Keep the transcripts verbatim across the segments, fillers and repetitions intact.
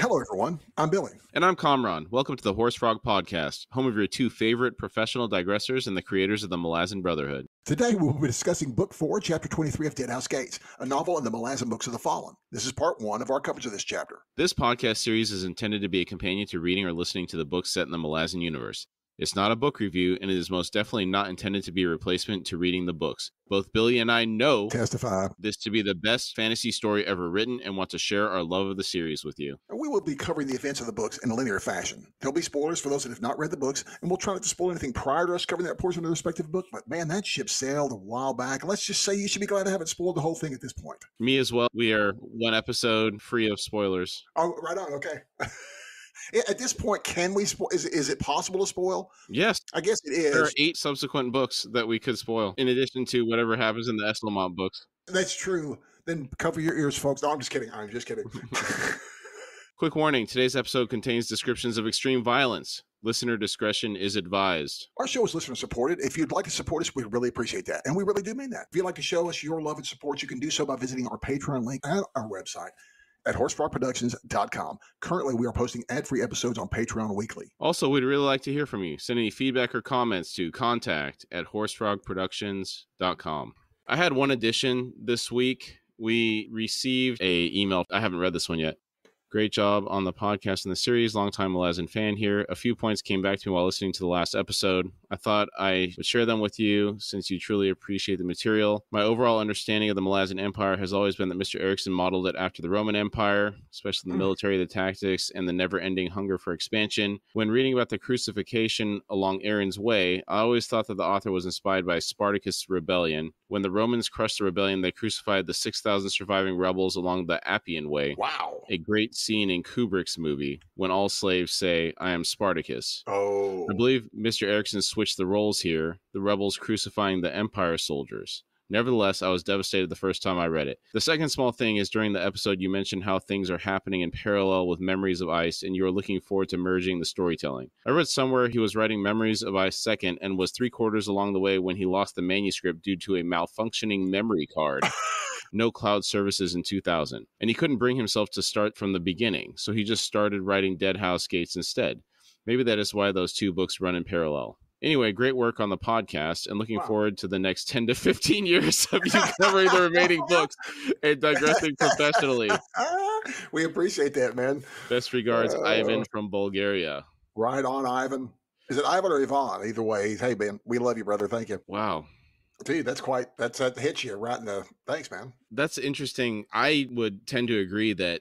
Hello, everyone. I'm Billy. And I'm Kamraun. Welcome to the Horse Frog Podcast, home of your two favorite professional digressors and the creators of the Malazan Brotherhood. Today, we'll be discussing Book four, Chapter twenty-three of Deadhouse Gates, a novel in the Malazan Books of the Fallen. This is part one of our coverage of this chapter. This podcast series is intended to be a companion to reading or listening to the books set in the Malazan universe. It's not a book review, and it is most definitely not intended to be a replacement to reading the books. Both Billy and I know Testify. This to be the best fantasy story ever written and want to share our love of the series with you. And we will be covering the events of the books in a linear fashion. There'll be spoilers for those that have not read the books, and we'll try not to spoil anything prior to us covering that portion of the respective book. But man, that ship sailed a while back. Let's just say you should be glad to have it spoiled the whole thing at this point. Me as well. We are one episode free of spoilers. Oh, right on. Okay. At this point, can we spoil? Is, is it possible to spoil? Yes. I guess it is. There are eight subsequent books that we could spoil, in addition to whatever happens in the Eslamont books. That's true. Then cover your ears, folks. No, I'm just kidding. I'm just kidding. Quick warning. Today's episode contains descriptions of extreme violence. Listener discretion is advised. Our show is listener supported. If you'd like to support us, we really appreciate that. And we really do mean that. If you'd like to show us your love and support, you can do so by visiting our Patreon link and our website at horse frog productions dot com. Currently, we are posting ad-free episodes on Patreon weekly. Also, we'd really like to hear from you. Send any feedback or comments to contact at horse frog productions dot com. I had one addition this week. We received a email. I haven't read this one yet. Great job on the podcast and the series. Longtime Malazan fan here. A few points came back to me while listening to the last episode. I thought I would share them with you since you truly appreciate the material. My overall understanding of the Malazan Empire has always been that Mister Erikson modeled it after the Roman Empire, especially the military, the tactics, and the never-ending hunger for expansion. When reading about the crucifixion along Aaron's Way, I always thought that the author was inspired by Spartacus' rebellion. When the Romans crushed the rebellion, they crucified the six thousand surviving rebels along the Appian Way. Wow. A great scene in Kubrick's movie, When All Slaves Say, I Am Spartacus. Oh. I believe Mister Erikson switched the roles here, the rebels crucifying the Empire soldiers. Nevertheless, I was devastated the first time I read it. The second small thing is during the episode you mentioned how things are happening in parallel with Memories of Ice and you are looking forward to merging the storytelling. I read somewhere he was writing Memories of Ice second and was three quarters along the way when he lost the manuscript due to a malfunctioning memory card. No cloud services in two thousand. And he couldn't bring himself to start from the beginning, so he just started writing Deadhouse Gates instead. Maybe that is why those two books run in parallel. Anyway, great work on the podcast and looking wow. forward to the next ten to fifteen years of you covering the remaining books and digressing professionally. We appreciate that, man. Best regards, uh, Ivan from Bulgaria. Right on, Ivan. Is it Ivan or Ivan? Either way, hey, man, we love you, brother. Thank you. Wow. Dude, that's quite, that's, that hits you right in the, thanks, man. That's interesting. I would tend to agree that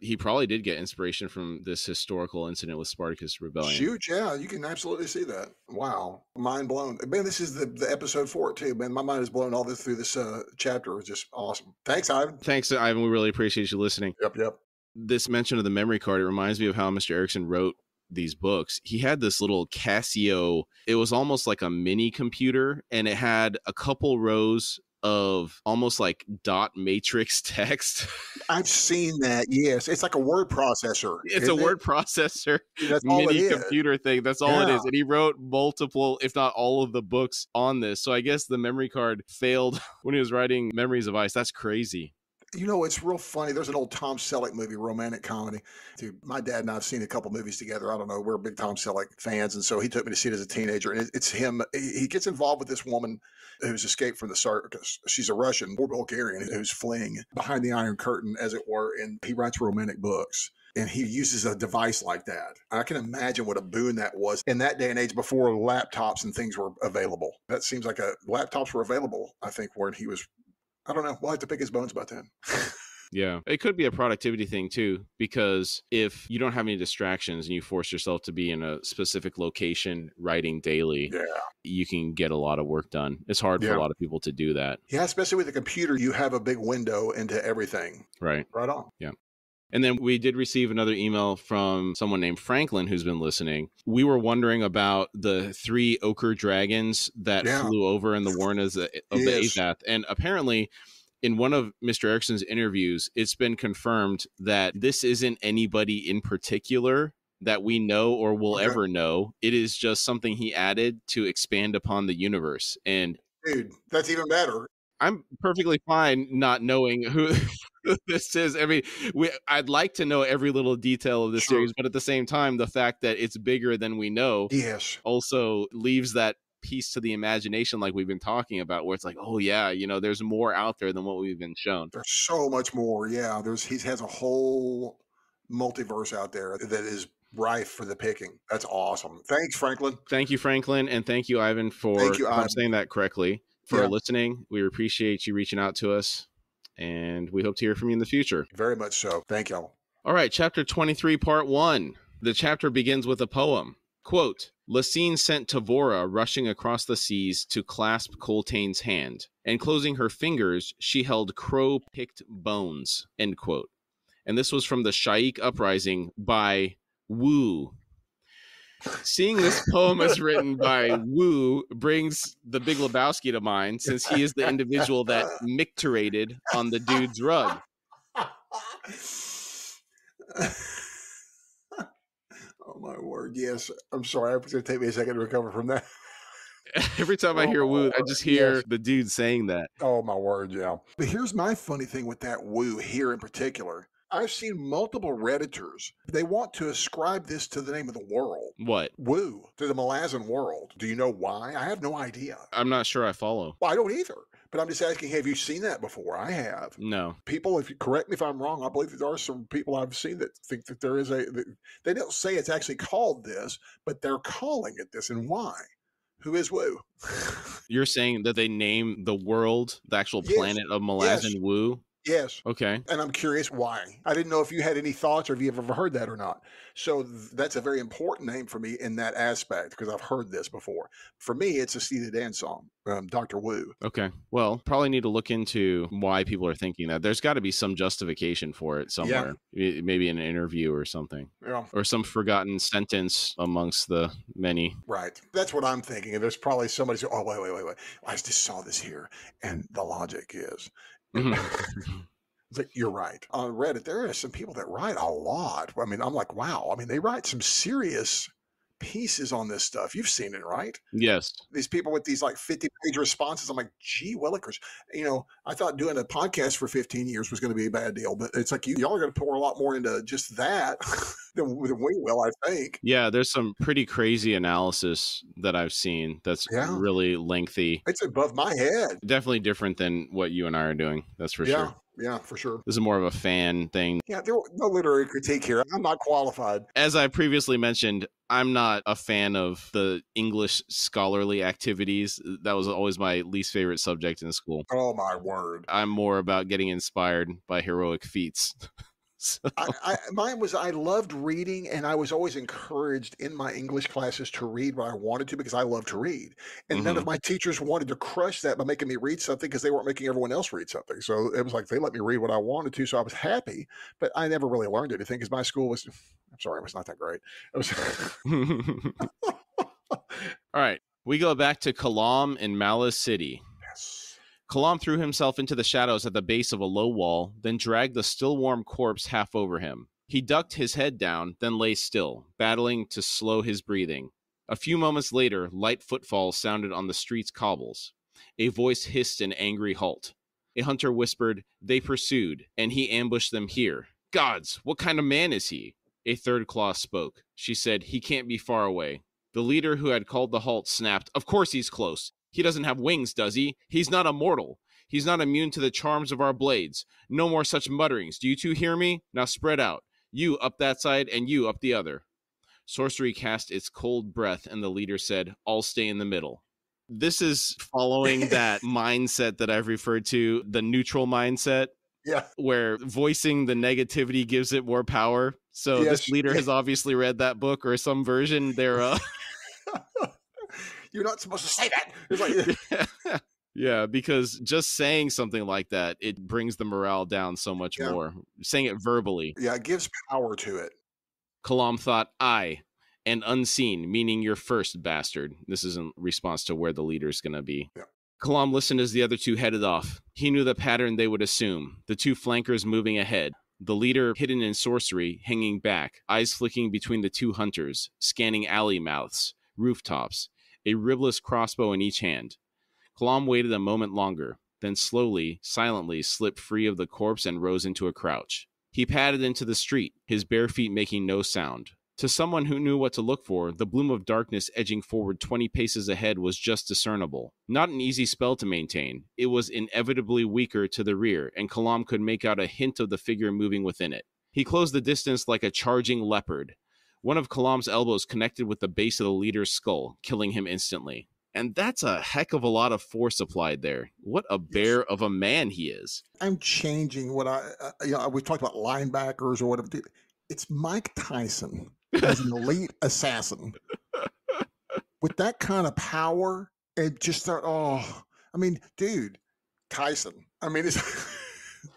he probably did get inspiration from this historical incident with Spartacus Rebellion. Huge, yeah. You can absolutely see that. Wow. Mind blown. Man, this is the, the episode for it, too. Man, my mind is blown all this through this uh, chapter. It was just awesome. Thanks, Ivan. Thanks, Ivan. We really appreciate you listening. Yep, yep. This mention of the memory card, it reminds me of how Mister Erikson wrote these books. He had this little Casio. It was almost like a mini computer, and it had a couple rows of almost like dot matrix text. I've seen that. Yes, it's like a word processor. It's a it? word processor. That's mini all computer is. thing. That's all yeah. it is. And he wrote multiple, if not all, of the books on this. So I guess the memory card failed when he was writing Memories of Ice. That's crazy. You know, it's real funny. There's an old Tom Selleck movie, romantic comedy. Dude, my dad and I have seen a couple movies together. I don't know. We're big Tom Selleck fans. And so he took me to see it as a teenager. And it's him. He gets involved with this woman who's escaped from the circus. She's a Russian or Bulgarian who's fleeing behind the Iron Curtain, as it were. And he writes romantic books. And he uses a device like that. I can imagine what a boon that was in that day and age before laptops and things were available. That seems like a laptops were available, I think, when he was I don't know. We'll have to pick his bones about that. Yeah. It could be a productivity thing too, because if you don't have any distractions and you force yourself to be in a specific location writing daily, yeah. you can get a lot of work done. It's hard yeah. for a lot of people to do that. Yeah. Especially with a computer, you have a big window into everything. Right. Right on. Yeah. And then we did receive another email from someone named Franklin who's been listening. We were wondering about the three ochre dragons that yeah. flew over in the Warren of the, of yes. the Azath. And apparently, in one of Mister Erickson's interviews, it's been confirmed that this isn't anybody in particular that we know or will okay. ever know. It is just something he added to expand upon the universe. And dude, that's even better. I'm perfectly fine not knowing who... This is, I mean, we, I'd like to know every little detail of this sure. series, but at the same time, the fact that it's bigger than we know yes. also leaves that piece to the imagination, like we've been talking about, where it's like, oh yeah, you know, there's more out there than what we've been shown. There's so much more. Yeah, there's he has a whole multiverse out there that is rife for the picking. That's awesome. Thanks, Franklin. Thank you, Franklin, and thank you, Ivan, for thank you, Ivan. I'm saying that correctly for yeah. listening. We appreciate you reaching out to us. And we hope to hear from you in the future. Very much so. Thank y'all. All right. Chapter twenty-three, part one. The chapter begins with a poem. Quote, Lacine sent Tavora rushing across the seas to clasp Coltaine's hand, and closing her fingers, she held crow-picked bones, end quote. And this was from the Shaik Uprising by Wu. Seeing this poem as written by Wu brings the Big Lebowski to mind, since he is the individual that micturated on the dude's rug. Oh, my word. Yes. I'm sorry. It's going to take me a second to recover from that. Every time oh, I hear Wu, I just hear yes. the dude saying that. Oh, my word. Yeah. But here's my funny thing with that Wu here in particular. I've seen multiple Redditors. They want to ascribe this to the name of the world. What? Woo. To the Malazan world. Do you know why? I have no idea. I'm not sure I follow. Well, I don't either. But I'm just asking, have you seen that before? I have. No. People, if you correct me if I'm wrong, I believe that there are some people I've seen that think that there is a... They don't say it's actually called this, but they're calling it this. And why? Who is Woo? You're saying that they name the world, the actual yes. planet of Malazan yes. Woo? Yes. Okay. And I'm curious why. I didn't know if you had any thoughts or if you've ever heard that or not. So th that's a very important name for me in that aspect, because I've heard this before. For me, it's a Steely Dan song, um, Doctor Wu. Okay. Well, probably need to look into why people are thinking that. There's got to be some justification for it somewhere. Yeah. Maybe in an interview or something. Yeah. Or some forgotten sentence amongst the many. Right. That's what I'm thinking. And there's probably somebody who said, oh, wait, wait, wait, wait. I just saw this here. And the logic is... Mm-hmm. It's like, you're right. On Reddit, there are some people that write a lot. I mean, I'm like, wow. I mean, they write some serious pieces on this stuff. You've seen it, right? Yes. These people with these like fifty page responses. I'm like, gee willikers. You know, I thought doing a podcast for fifteen years was going to be a bad deal, but it's like, you, y'all are going to pour a lot more into just that than, than we will, I think. Yeah, there's some pretty crazy analysis that I've seen that's yeah. really lengthy. It's above my head. Definitely different than what you and I are doing. That's for yeah. sure. Yeah, for sure. This is more of a fan thing. Yeah, there's no literary critique here. I'm not qualified. As I previously mentioned, I'm not a fan of the English scholarly activities. That was always my least favorite subject in school. Oh, my word. I'm more about getting inspired by heroic feats. So. I, I, mine was, I loved reading, and I was always encouraged in my English classes to read what I wanted to, because I loved to read. And mm-hmm. none of my teachers wanted to crush that by making me read something, because they weren't making everyone else read something. So it was like, they let me read what I wanted to. So I was happy, but I never really learned anything, because my school was, I'm sorry, it was not that great. It was All right. We go back to Kalam in Malaz City. Kalam threw himself into the shadows at the base of a low wall, then dragged the still-warm corpse half over him. He ducked his head down, then lay still, battling to slow his breathing. A few moments later, light footfalls sounded on the street's cobbles. A voice hissed an angry halt. A hunter whispered, "They pursued, and he ambushed them here. Gods, what kind of man is he?" A third claw spoke. She said, "He can't be far away." The leader who had called the halt snapped, "Of course he's close. He doesn't have wings, does he? He's not immortal. He's not immune to the charms of our blades. No more such mutterings. Do you two hear me? Now spread out. You up that side and you up the other." Sorcery cast its cold breath, and the leader said, "I'll stay in the middle." This is following that mindset that I've referred to, the neutral mindset. Yeah. Where voicing the negativity gives it more power. So yes. This leader has obviously read that book or some version thereof. You're not supposed to say that. It's like, yeah. yeah, because just saying something like that, it brings the morale down so much yeah. more. Saying it verbally. Yeah, it gives power to it. Kalam thought, "I, and unseen, meaning you're first, bastard." This is in response to where the leader's going to be. Yeah. Kalam listened as the other two headed off. He knew the pattern they would assume. The two flankers moving ahead. The leader, hidden in sorcery, hanging back. Eyes flicking between the two hunters. Scanning alley mouths. Rooftops. A ribless crossbow in each hand. Kalam waited a moment longer. then slowly, silently slipped free of the corpse and rose into a crouch. He padded into the street, his bare feet making no sound. To someone who knew what to look for, the bloom of darkness edging forward twenty paces ahead was just discernible. Not an easy spell to maintain. It was inevitably weaker to the rear, and Kalam could make out a hint of the figure moving within it. He closed the distance like a charging leopard. One of Kalam's elbows connected with the base of the leader's skull, killing him instantly. And that's a heck of a lot of force applied there. What a bear of a man he is. I'm changing what I, uh, you know, we talked about linebackers or whatever. It's Mike Tyson as an elite assassin. With that kind of power, it just start, oh, I mean, dude, Tyson. I mean, it's,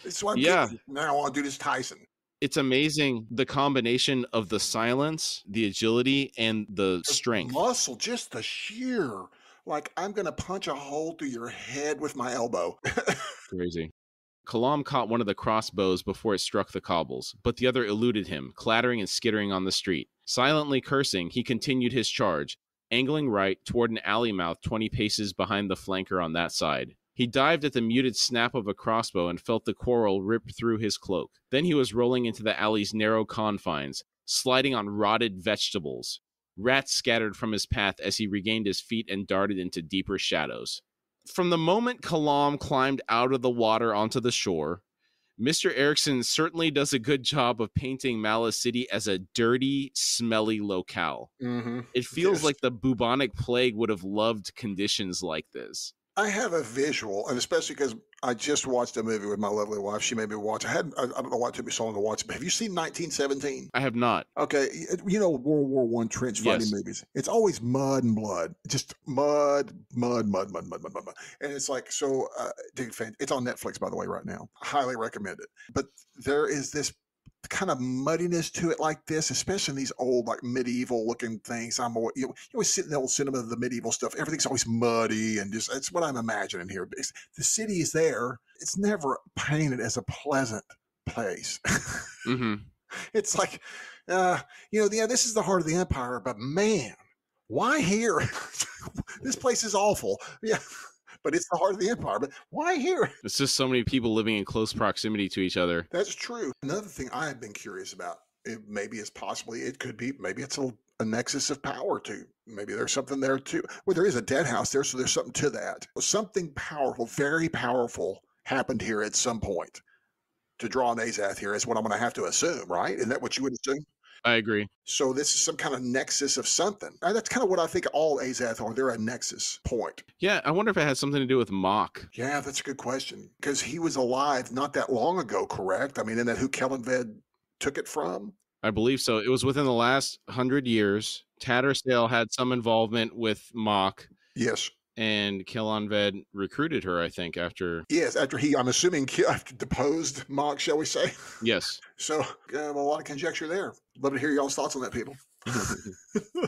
it's what I'm yeah. Now I want to do this Tyson. It's amazing the combination of the silence, the agility, and the strength. Muscle, just the sheer. Like, I'm going to punch a hole through your head with my elbow. Crazy. Kalam caught one of the crossbows before it struck the cobbles, but the other eluded him, clattering and skittering on the street. Silently cursing, he continued his charge, angling right toward an alley mouth twenty paces behind the flanker on that side. He dived at the muted snap of a crossbow and felt the quarrel rip through his cloak. Then he was rolling into the alley's narrow confines, sliding on rotted vegetables. Rats scattered from his path as he regained his feet and darted into deeper shadows. From the moment Kalam climbed out of the water onto the shore, Mister Erikson certainly does a good job of painting Malaz City as a dirty, smelly locale. Mm-hmm. It feels yes. like the bubonic plague would have loved conditions like this. I have a visual, and especially because I just watched a movie with my lovely wife. She made me watch. I hadn't. I, I don't know why it took me so long to watch it, but have you seen nineteen seventeen? I have not. Okay. You know, World War One trench fighting yes. movies. It's always mud and blood. Just mud, mud, mud, mud, mud, mud, mud. And it's like, so, uh, dude, it's on Netflix, by the way, right now. I highly recommend it. But there is this kind of muddiness to it like this, especially in these old, like, medieval looking things. I'm always, you know, you always sit in the old cinema of the medieval stuff. Everything's always muddy and just, that's what I'm imagining here. It's, the city is there. It's never painted as a pleasant place. Mm-hmm. It's like, uh, you know, yeah, this is the heart of the empire, but man, why here? This place is awful. Yeah. But it's the heart of the empire. But why here? It's just so many people living in close proximity to each other. That's true. Another thing I have been curious about, it maybe it's possibly, it could be, maybe it's a, a nexus of power too. Maybe there's something there too. Well, there is a deadhouse there, so there's something to that. Something powerful, very powerful happened here at some point. To draw an Azath here is what I'm going to have to assume, right? Isn't that what you would assume? I agree. So this is some kind of nexus of something. That's kind of what I think all Azath are. They're a nexus point. Yeah, I wonder if it has something to do with Mock. Yeah, that's a good question. Because he was alive not that long ago, correct? I mean, isn't that who Kellanved took it from? I believe so. It was within the last hundred years. Tattersalle had some involvement with Mock. Yes. And Kellanved recruited her, I think, after... Yes, after he, I'm assuming, after deposed Mock, shall we say? Yes. So, uh, a lot of conjecture there. Love to hear y'all's thoughts on that, people. Yeah.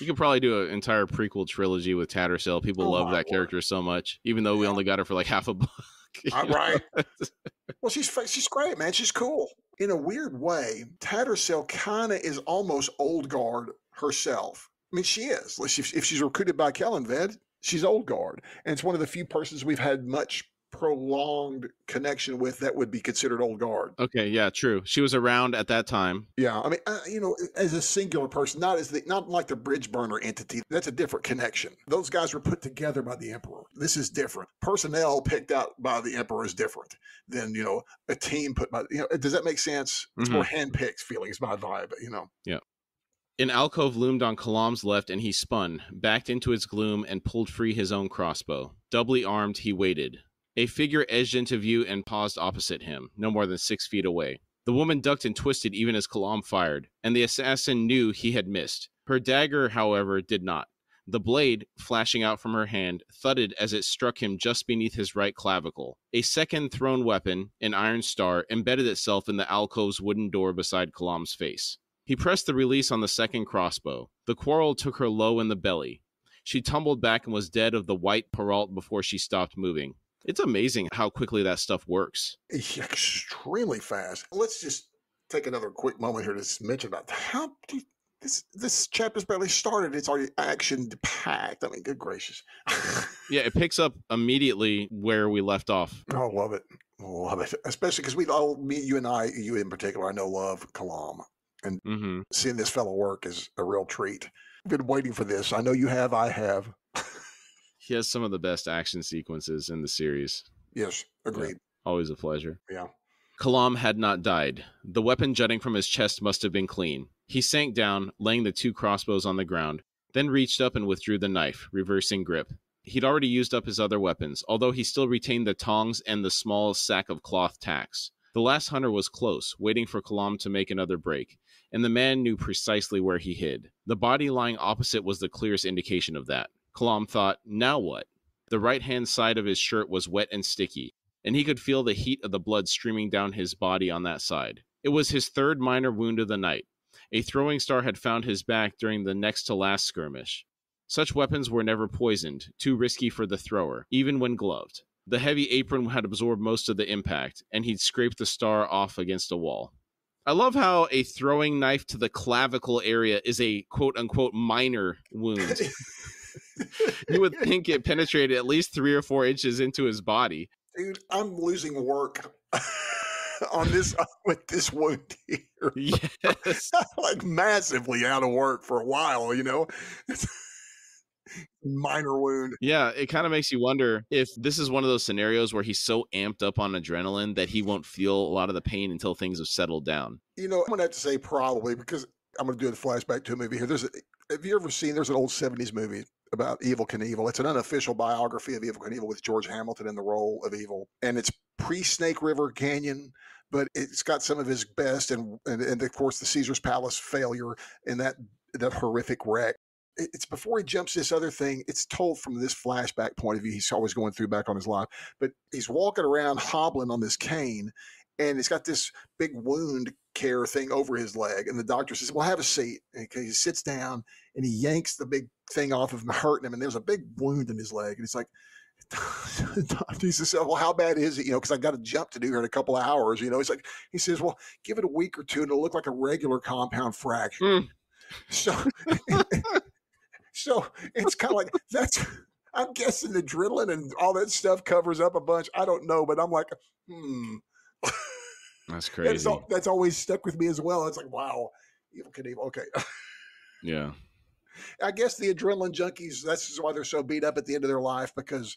You could probably do an entire prequel trilogy with Tattersalle. People oh love that Lord. character so much, even though yeah. we only got her for like half a buck. All right. Well, she's, she's great, man. She's cool. In a weird way, Tattersalle kind of is almost old guard herself. I mean, she is. If she's recruited by Kellanved, she's old guard, and it's one of the few persons we've had much prolonged connection with that would be considered old guard. Okay, yeah, true. She was around at that time. Yeah, I mean, uh, you know, as a singular person, not as the, not like the bridge burner entity. That's a different connection. Those guys were put together by the emperor. This is different. Personnel picked out by the emperor is different than, you know, a team put by, you know, does that make sense? It's mm-hmm. more hand-picked feelings by vibe, you know? Yeah. An alcove loomed on Kalam's left, and he spun, backed into its gloom, and pulled free his own crossbow. Doubly armed, he waited. A figure edged into view and paused opposite him, no more than six feet away. The woman ducked and twisted even as Kalam fired, and the assassin knew he had missed. Her dagger, however, did not. The blade, flashing out from her hand, thudded as it struck him just beneath his right clavicle. A second thrown weapon, an iron star, embedded itself in the alcove's wooden door beside Kalam's face. He pressed the release on the second crossbow. The quarrel took her low in the belly. She tumbled back and was dead of the white peralt before she stopped moving. It's amazing how quickly that stuff works. Extremely fast. Let's just take another quick moment here to mention about how do This, this chapter's barely started. It's already action-packed. I mean, good gracious. Yeah, it picks up immediately where we left off. Oh, love it. Love it. Especially because we all, me, you and I, you in particular, I know love Kalam. And mm-hmm. seeing this fellow work is a real treat. I've been waiting for this. I know you have. I have. He has some of the best action sequences in the series. Yes, agreed. Yeah, always a pleasure. Yeah. Kalam had not died. The weapon jutting from his chest must have been clean. He sank down, laying the two crossbows on the ground, then reached up and withdrew the knife, reversing grip. He'd already used up his other weapons, although he still retained the tongs and the small sack of cloth tacks. The last hunter was close, waiting for Kalam to make another break, and the man knew precisely where he hid. The body lying opposite was the clearest indication of that. Kalam thought, now what? The right-hand side of his shirt was wet and sticky, and he could feel the heat of the blood streaming down his body on that side. It was his third minor wound of the night. A throwing star had found his back during the next-to-last skirmish. Such weapons were never poisoned, too risky for the thrower, even when gloved. The heavy apron had absorbed most of the impact, and he'd scraped the star off against a wall. I love how a throwing knife to the clavicle area is a quote-unquote minor wound. You would think it penetrated at least three or four inches into his body. Dude, I'm losing work on this with this wound here. Yes. Like massively out of work for a while, you know? It's minor wound. Yeah, it kind of makes you wonder if this is one of those scenarios where he's so amped up on adrenaline that he won't feel a lot of the pain until things have settled down. You know, I'm going to have to say probably, because I'm going to do a flashback to a movie here. There's a, have you ever seen, there's an old seventies movie about Evel Knievel. It's an unofficial biography of Evel Knievel with George Hamilton in the role of Evel. And it's pre-Snake River Canyon, but it's got some of his best. And, and, and of course, the Caesar's Palace failure and that, that horrific wreck. It's before he jumps this other thing. It's told from this flashback point of view. He's always going through back on his life. But he's walking around hobbling on this cane, and it's got this big wound care thing over his leg. And the doctor says, well, have a seat. And he sits down, and he yanks the big thing off of him, hurting him, and there's a big wound in his leg. And it's like, he says, well, how bad is it? You know, because I got a jump to do here in a couple of hours. You know, he's like, he says, well, give it a week or two, and it'll look like a regular compound fracture. Mm. So, so it's kind of like that's. I'm guessing adrenaline and all that stuff covers up a bunch. I don't know, but I'm like, hmm. That's crazy. That's, all, that's always stuck with me as well. It's like, wow, Evel Knievel. Okay. Yeah. I guess the adrenaline junkies, that's why they're so beat up at the end of their life, because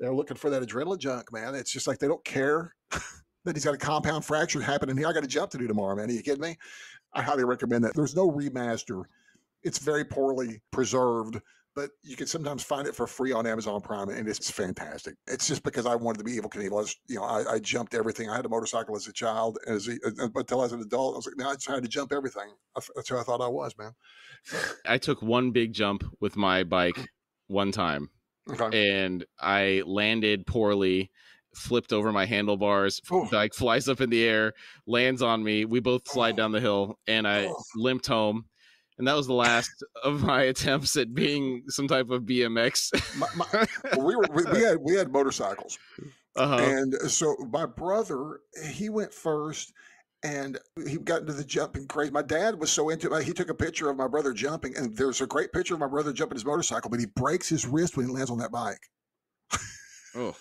they're looking for that adrenaline junk, man. It's just like they don't care that he's got a compound fracture happening here. I got a job to do tomorrow, man. Are you kidding me? I highly recommend that. There's no remaster. It's very poorly preserved, but you can sometimes find it for free on Amazon Prime, and it's fantastic. It's just because I wanted to be Evel Knievel. You know, I, I jumped everything. I had a motorcycle as a child, as a, until as an adult, I was like, man, I just had to jump everything. That's who I thought I was, man. I took one big jump with my bike one time, okay. And I landed poorly, flipped over my handlebars, Ooh. Bike flies up in the air, lands on me. We both slide oh. down the hill, and I oh. limped home. And that was the last of my attempts at being some type of B M X. my, my, we, were, we, we had we had motorcycles, uh-huh. and so my brother, he went first, and he got into the jumping craze. My dad was so into it; he took a picture of my brother jumping, and there's a great picture of my brother jumping his motorcycle, but he breaks his wrist when he lands on that bike. Oh.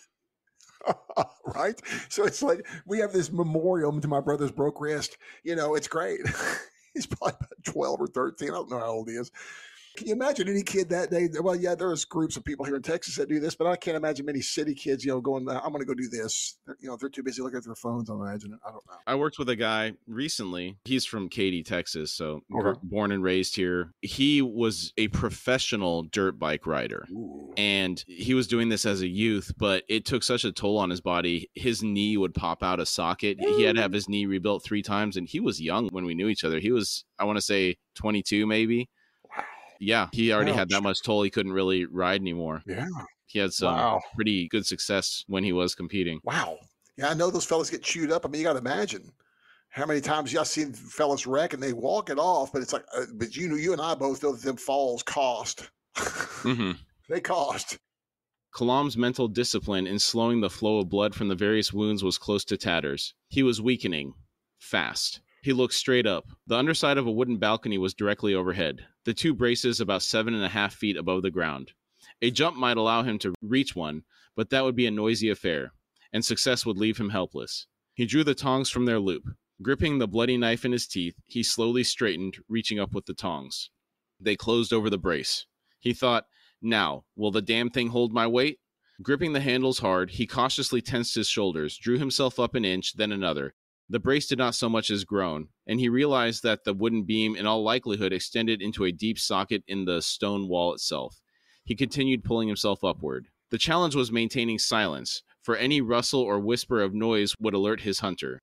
Right? So it's like we have this memorial to my brother's broke wrist. You know, it's great. He's probably about twelve or thirteen. I don't know how old he is. Can you imagine any kid that day? Well, yeah, there's groups of people here in Texas that do this, but I can't imagine many city kids, you know, going, I'm going to go do this. They're, you know, they're too busy looking at their phones, I imagine. I don't know. I worked with a guy recently. He's from Katy, Texas, so okay. born and raised here. He was a professional dirt bike rider, Ooh. And he was doing this as a youth, but it took such a toll on his body. His knee would pop out a socket. Ooh. He had to have his knee rebuilt three times, and he was young when we knew each other. He was, I want to say, twenty-two maybe. Yeah, he already Ouch. Had that much toll. He couldn't really ride anymore. Yeah. He had some wow. pretty good success when he was competing. Wow. Yeah, I know those fellas get chewed up. I mean, you got to imagine how many times y'all seen fellas wreck and they walk it off, but it's like, uh, but you know, you and I both know that them falls cost. mm-hmm. They cost. Kalam's mental discipline in slowing the flow of blood from the various wounds was close to tatters. He was weakening fast. He looked straight up. The underside of a wooden balcony was directly overhead, the two braces about seven and a half feet above the ground. A jump might allow him to reach one, but that would be a noisy affair, and success would leave him helpless. He drew the tongs from their loop. Gripping the bloody knife in his teeth, he slowly straightened, reaching up with the tongs. They closed over the brace. He thought, now, will the damn thing hold my weight? Gripping the handles hard, he cautiously tensed his shoulders, drew himself up an inch, then another. The brace did not so much as groan, and he realized that the wooden beam in all likelihood extended into a deep socket in the stone wall itself. He continued pulling himself upward. The challenge was maintaining silence, for any rustle or whisper of noise would alert his hunter.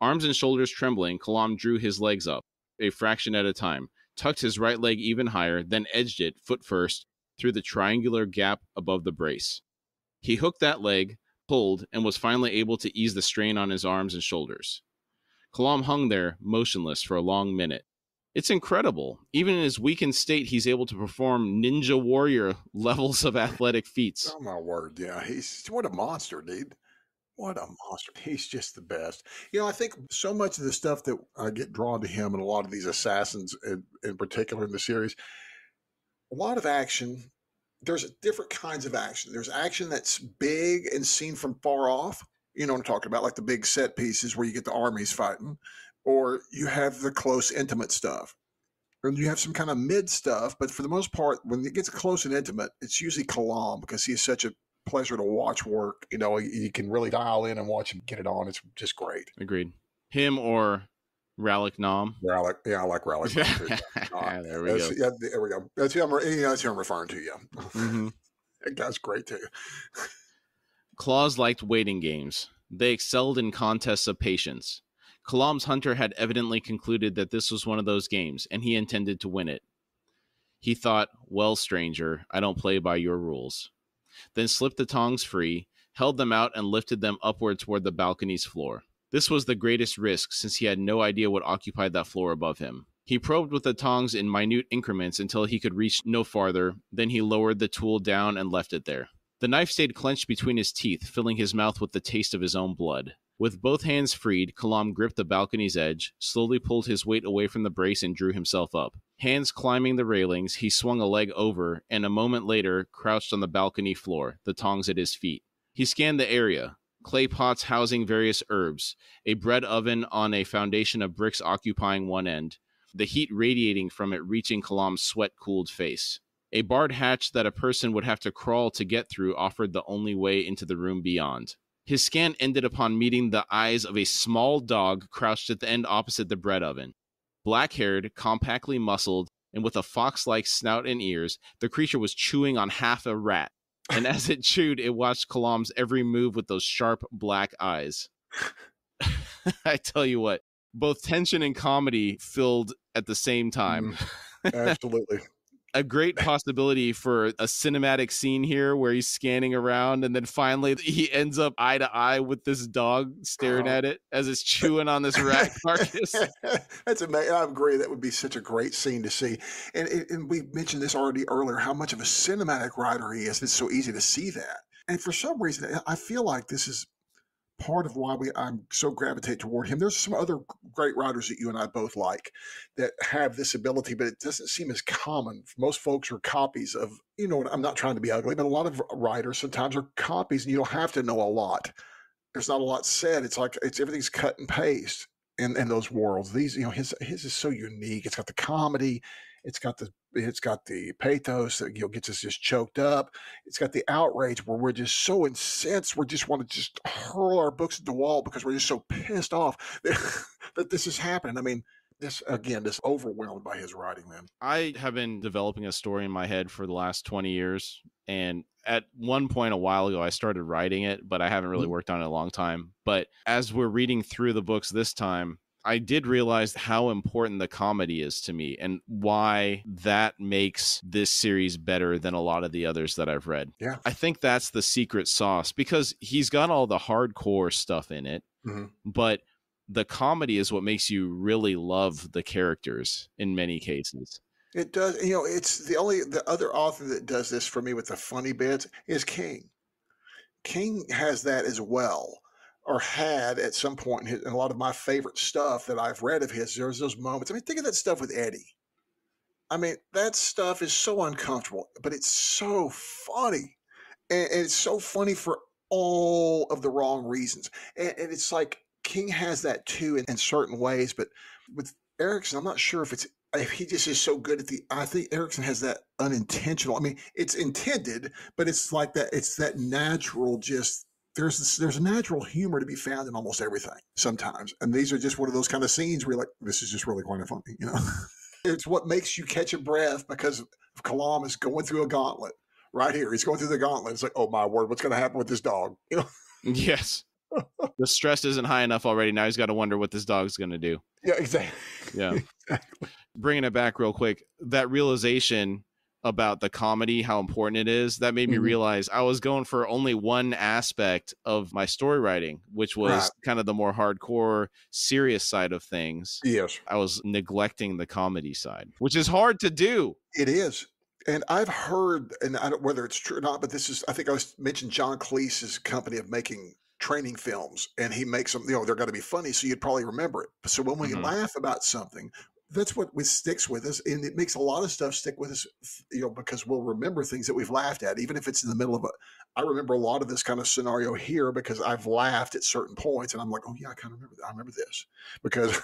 Arms and shoulders trembling, Kalam drew his legs up, a fraction at a time, tucked his right leg even higher, then edged it, foot first, through the triangular gap above the brace. He hooked that leg, pulled, and was finally able to ease the strain on his arms and shoulders. Kalam hung there, motionless, for a long minute. It's incredible. Even in his weakened state, he's able to perform ninja warrior levels of athletic feats. Oh, my word, yeah. He's, what a monster, dude. What a monster. He's just the best. You know, I think so much of the stuff that I get drawn to him and a lot of these assassins in, in particular in the series, a lot of action. There's different kinds of action. There's action that's big and seen from far off. You know what I'm talking about, like the big set pieces where you get the armies fighting, or you have the close, intimate stuff. And you have some kind of mid stuff, but for the most part, when it gets close and intimate, it's usually Kalam because he's such a pleasure to watch work. You know, you can really dial in and watch him get it on. It's just great. Agreed. Him or Ralik Nam. Ralik, yeah, I like Ralik. Nam there we that's, go. Yeah, there we go. That's who I'm, yeah, that's who I'm referring to. Yeah, mm-hmm. That guy's great too. Claws liked waiting games. They excelled in contests of patience. Kalam's hunter had evidently concluded that this was one of those games, and he intended to win it. He thought, well, stranger, I don't play by your rules. Then slipped the tongs free, held them out, and lifted them upward toward the balcony's floor. This was the greatest risk, since he had no idea what occupied that floor above him. He probed with the tongs in minute increments until he could reach no farther, then he lowered the tool down and left it there. The knife stayed clenched between his teeth, filling his mouth with the taste of his own blood. With both hands freed, Kalam gripped the balcony's edge, slowly pulled his weight away from the brace, and drew himself up. Hands climbing the railings, he swung a leg over, and a moment later, crouched on the balcony floor, the tongs at his feet. He scanned the area. Clay pots housing various herbs, a bread oven on a foundation of bricks occupying one end, the heat radiating from it reaching Kalam's sweat-cooled face. A barred hatch that a person would have to crawl to get through offered the only way into the room beyond. His scan ended upon meeting the eyes of a small dog crouched at the end opposite the bread oven. Black-haired, compactly muscled, and with a fox-like snout and ears, the creature was chewing on half a rat. And as it chewed, it watched Kalam's every move with those sharp black eyes. I tell you what, both tension and comedy filled at the same time. Mm, absolutely. A great possibility for a cinematic scene here where he's scanning around and then finally he ends up eye to eye with this dog staring oh. at it as it's chewing on this rat carcass. That's amazing. I agree. That would be such a great scene to see. And, and we mentioned this already earlier, how much of a cinematic writer he is. It's so easy to see that. And for some reason, I feel like this is part of why we I'm so gravitate toward him. There's some other great writers that you and I both like that have this ability, but it doesn't seem as common. Most folks are copies of, you know, I'm not trying to be ugly, but a lot of writers sometimes are copies and you don't have to know a lot. There's not a lot said. It's like, it's everything's cut and paste in, in those worlds. These, you know, his, his is so unique. It's got the comedy. It's got the, it's got the pathos that, you know, gets us just choked up. It's got the outrage where we're just so incensed. We just want to just hurl our books at the wall because we're just so pissed off that, that this is happening. I mean, this, again, just overwhelmed by his writing, man. I have been developing a story in my head for the last twenty years. And at one point a while ago, I started writing it, but I haven't really worked on it in a long time. But as we're reading through the books this time, I did realize how important the comedy is to me and why that makes this series better than a lot of the others that I've read. Yeah. I think that's the secret sauce because he's got all the hardcore stuff in it, mm-hmm. but the comedy is what makes you really love the characters in many cases. It does. You know, it's the only, the other author that does this for me with the funny bits is King. King has that as well. or had at some point in, his, in a lot of my favorite stuff that I've read of his, there's those moments. I mean, think of that stuff with Eddie. I mean, that stuff is so uncomfortable, but it's so funny. And, and it's so funny for all of the wrong reasons. And, and it's like King has that too in, in certain ways, but with Erikson, I'm not sure if it's, if he just is so good at the, I think Erikson has that unintentional. I mean, it's intended, but it's like that, it's that natural just, There's this, there's a natural humor to be found in almost everything sometimes. And these are just one of those kind of scenes where you're like, this is just really kind of funny, you know? It's what makes you catch a breath because Kalam is going through a gauntlet right here. He's going through the gauntlet. It's like, oh my word, what's going to happen with this dog? You know? Yes. The stress isn't high enough already. Now he's got to wonder what this dog's going to do. Yeah, exactly. Yeah. Exactly. Bringing it back real quick, that realization about the comedy, how important it is, that made me mm-hmm. realize I was going for only one aspect of my story writing, which was right. kind of the more hardcore, serious side of things. Yes. I was neglecting the comedy side, which is hard to do. It is. And I've heard, and I don't whether it's true or not, but this is, I think I was mentioned John Cleese's company of making training films, and he makes them, you know, they're going to be funny, so you'd probably remember it. So when we mm-hmm. laugh about something, that's what sticks with us, and it makes a lot of stuff stick with us, you know, because we'll remember things that we've laughed at, even if it's in the middle of a. I remember a lot of this kind of scenario here because I've laughed at certain points, and I'm like, oh yeah, I kind of remember that. I remember this because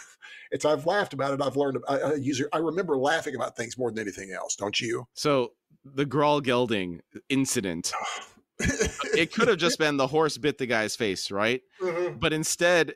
it's I've laughed about it. I've learned. I, I use. I remember laughing about things more than anything else. Don't you? So the Graal gelding incident. It could have just been the horse bit the guy's face, right? Mm-hmm. But instead,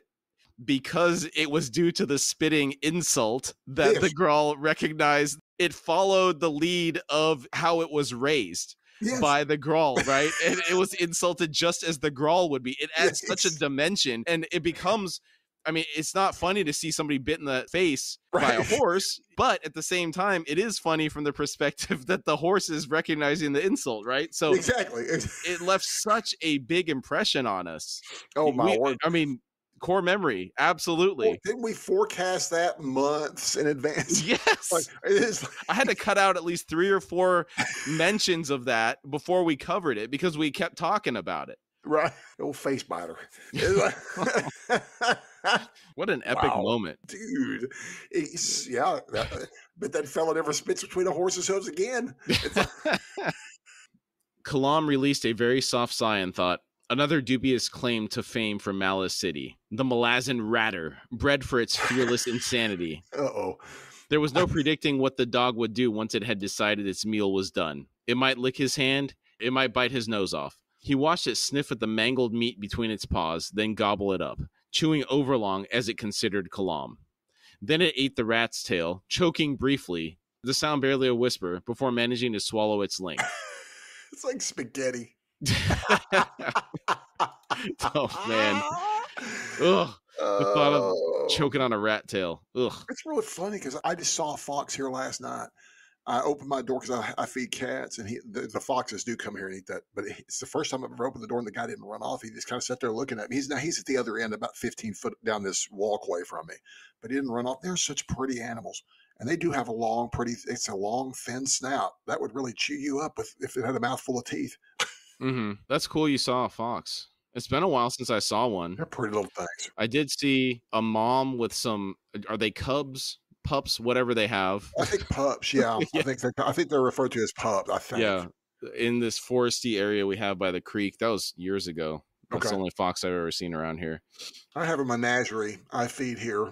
because it was due to the spitting insult that yes. the Graal recognized, it followed the lead of how it was raised yes. by the Graal, right? And it was insulted just as the Graal would be. It adds yes. such a dimension, and it becomes, I mean, it's not funny to see somebody bit in the face right. by a horse, but at the same time, it is funny from the perspective that the horse is recognizing the insult, right? So exactly, it left such a big impression on us. Oh my we, word! I mean, core memory, absolutely. Well, didn't we forecast that months in advance? Yes. Like, it is like... I had to cut out at least three or four mentions of that before we covered it because we kept talking about it. Right. Old face biter. What an epic wow. moment. Dude. It's, yeah. That, but that fella never spits between a horse's hooves again. Like... Kalam released a very soft sigh and thought, another dubious claim to fame for Malaz City, the Malazan Ratter, bred for its fearless insanity. Uh-oh. There was no predicting what the dog would do once it had decided its meal was done. It might lick his hand. It might bite his nose off. He watched it sniff at the mangled meat between its paws, then gobble it up, chewing overlong as it considered Kalam. Then it ate the rat's tail, choking briefly, the sound barely a whisper, before managing to swallow its length. It's like spaghetti. Oh man. Ugh. The thought of choking on a rat tail. Ugh. It's really funny because I just saw a fox here last night. I opened my door because I, I feed cats, and he, the, the foxes do come here and eat that. But it's the first time I've ever opened the door, and the guy didn't run off. He just kind of sat there looking at me. He's now he's at the other end, about fifteen foot down this walkway from me, but he didn't run off. They're such pretty animals, and they do have a long, pretty. It's a long, thin snout that would really chew you up if, if it had a mouthful of teeth. Mm-hmm. That's cool. You saw a fox. It's been a while since I saw one. They're pretty little things. I did see a mom with some. Are they cubs, pups, whatever they have? I think pups. Yeah, yeah. I think they're. I think they're referred to as pups. I think. Yeah, in this foresty area we have by the creek. That was years ago. That's okay. The only fox I've ever seen around here. I have a menagerie. I feed here.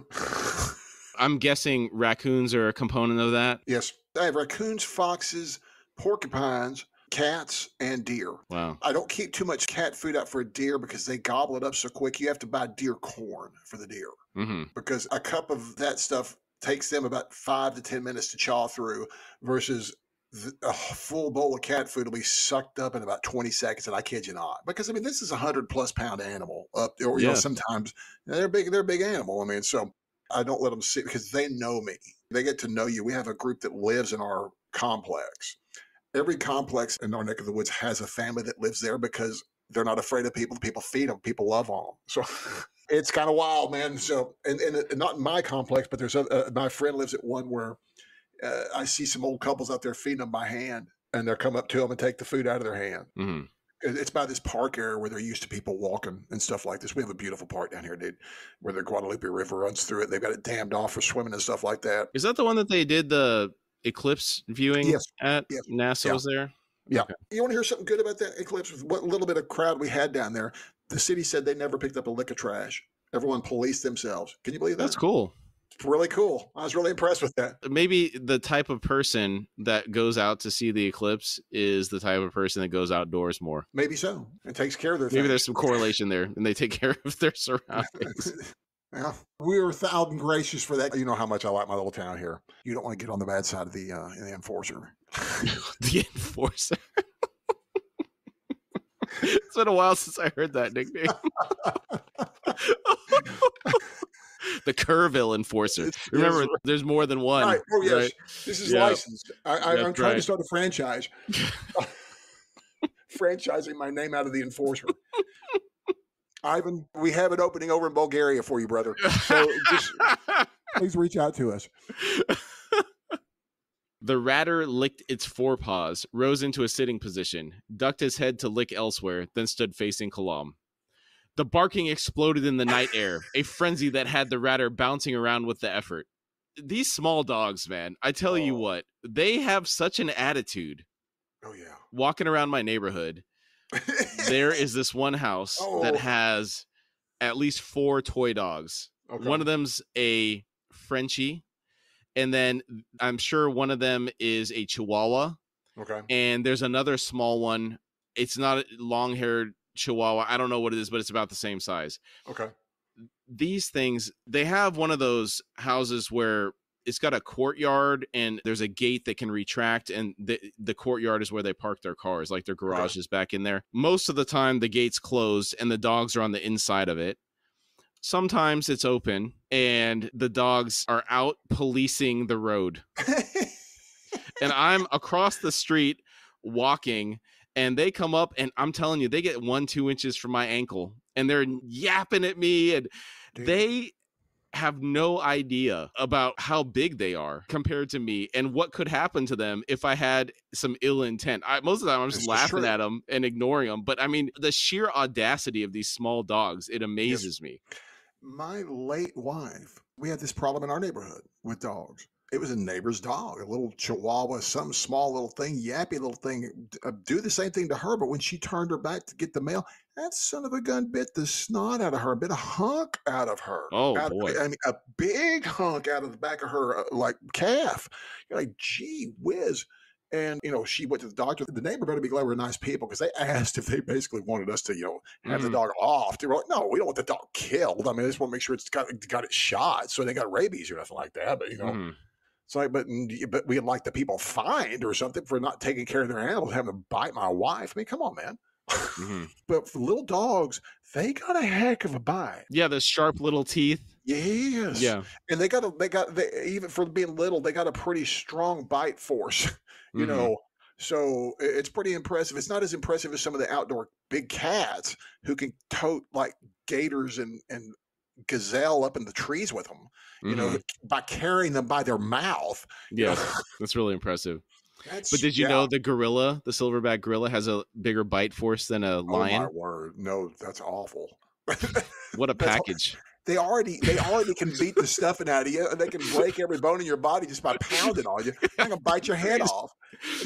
I'm guessing raccoons are a component of that. Yes, I have raccoons, foxes, porcupines, cats, and deer. Wow. I don't keep too much cat food out for a deer because they gobble it up so quick. You have to buy deer corn for the deer mm-hmm. because a cup of that stuff takes them about five to ten minutes to chaw through versus the, a full bowl of cat food will be sucked up in about twenty seconds. And I kid you not, because I mean, this is a hundred plus pound animal up there. You yeah. know, sometimes they're big, they're a big animal. I mean, so I don't let them sit because they know me. They get to know you. We have a group that lives in our complex. Every complex in our neck of the woods has a family that lives there because they're not afraid of people. People feed them. People love on them. So it's kind of wild, man. So, and, and not in my complex, but there's a, uh, my friend lives at one where uh, I see some old couples out there feeding them by hand, and they'll come up to them and take the food out of their hand. Mm-hmm. It's by this park area where they're used to people walking and stuff like this. We have a beautiful park down here, dude, where the Guadalupe River runs through it. They've got it dammed off for swimming and stuff like that. Is that the one that they did the eclipse viewing yes. at? Yes. NASA yeah. was there? Yeah. Okay. You want to hear something good about that eclipse? With what little bit of crowd we had down there, the city said they never picked up a lick of trash. Everyone policed themselves. Can you believe that? That's cool. It's really cool. I was really impressed with that. Maybe the type of person that goes out to see the eclipse is the type of person that goes outdoors more. Maybe so. And takes care of their things. Maybe there's some correlation there, and they take care of their surroundings. Yeah. We were thou and gracious for that. You know how much I like my little town here. You don't want to get on the bad side of the, uh, the enforcer. The enforcer. It's been a while since I heard that nickname. The Kerrville enforcer. It's, Remember, it's, there's more than one. Right. Oh, yes. Right? This is yeah. licensed. I, I, I'm trying right. to start a franchise. Franchising my name out of the enforcer. Ivan, we have an opening over in Bulgaria for you, brother. So just please reach out to us. The ratter licked its forepaws, rose into a sitting position, ducked his head to lick elsewhere, then stood facing Kalam. The barking exploded in the night air, a frenzy that had the ratter bouncing around with the effort. These small dogs, man, I tell oh. you what, they have such an attitude. Oh, yeah. Walking around my neighborhood, there is this one house oh. that has at least four toy dogs. Okay. One of them's a Frenchie, and then I'm sure one of them is a Chihuahua. Okay. And there's another small one. It's not a long-haired Chihuahua. I don't know what it is, but it's about the same size. Okay. These things, they have one of those houses where it's got a courtyard and there's a gate that can retract, and the, the courtyard is where they park their cars, like their garage okay. is back in there. Most of the time the gate's closed and the dogs are on the inside of it. Sometimes it's open and the dogs are out policing the road. And I'm across the street walking, and they come up, and I'm telling you, they get one, two inches from my ankle, and they're yapping at me, and dude. They have no idea about how big they are compared to me and what could happen to them if I had some ill intent. I, most of the time, I'm just it's laughing at them and ignoring them. But, I mean, the sheer audacity of these small dogs, it amazes yes. me. My late wife, we had this problem in our neighborhood with dogs. It was a neighbor's dog, a little Chihuahua, some small little thing, yappy little thing. Do the same thing to her, but when she turned her back to get the mail, that son of a gun bit the snot out of her, bit a hunk out of her. Oh, out boy. Of, I mean, a big hunk out of the back of her, uh, like, calf. You're like, gee whiz. And, you know, she went to the doctor. The neighbor better be glad we're nice people, because they asked if they basically wanted us to, you know, have mm. the dog off. They were like, no, we don't want the dog killed. I mean, I just want to make sure it's got, got it shot so they got rabies or nothing like that, but, you know. Mm. It's like, but, but we'd like the people fined or something for not taking care of their animals, having to bite my wife. I mean, come on, man. Mm-hmm. But for little dogs, they got a heck of a bite. Yeah, the sharp little teeth. Yes. Yeah. And they got, a, they got, they, even for being little, they got a pretty strong bite force, you mm-hmm. know. So it's pretty impressive. It's not as impressive as some of the outdoor big cats who can tote like gators and, and, gazelle up in the trees with them, you mm-hmm. know, by carrying them by their mouth. Yeah, that's really impressive. That's, but did you yeah. know the gorilla, the silverback gorilla, has a bigger bite force than a lion? Oh, my word. No, that's awful. What a package. They already they already can beat the stuffing out of you, and they can break every bone in your body just by pounding on you. They're going to bite your head off.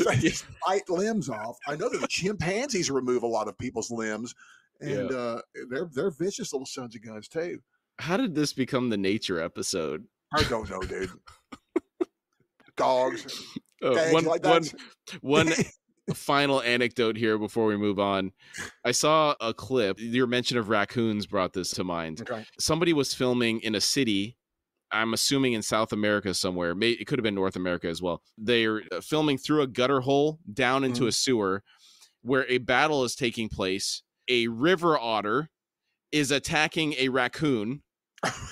Like, just bite limbs off. I know that the chimpanzees remove a lot of people's limbs, and yeah. uh, they're, they're vicious little sons of guns, too. How did this become the nature episode? I don't know, dude. Dogs. Oh, one, like one, one final anecdote here before we move on. I saw a clip. Your mention of raccoons brought this to mind. Okay. Somebody was filming in a city, I'm assuming in South America somewhere. It could have been North America as well. They're filming through a gutter hole down into mm. a sewer where a battle is taking place. A river otter is attacking a raccoon,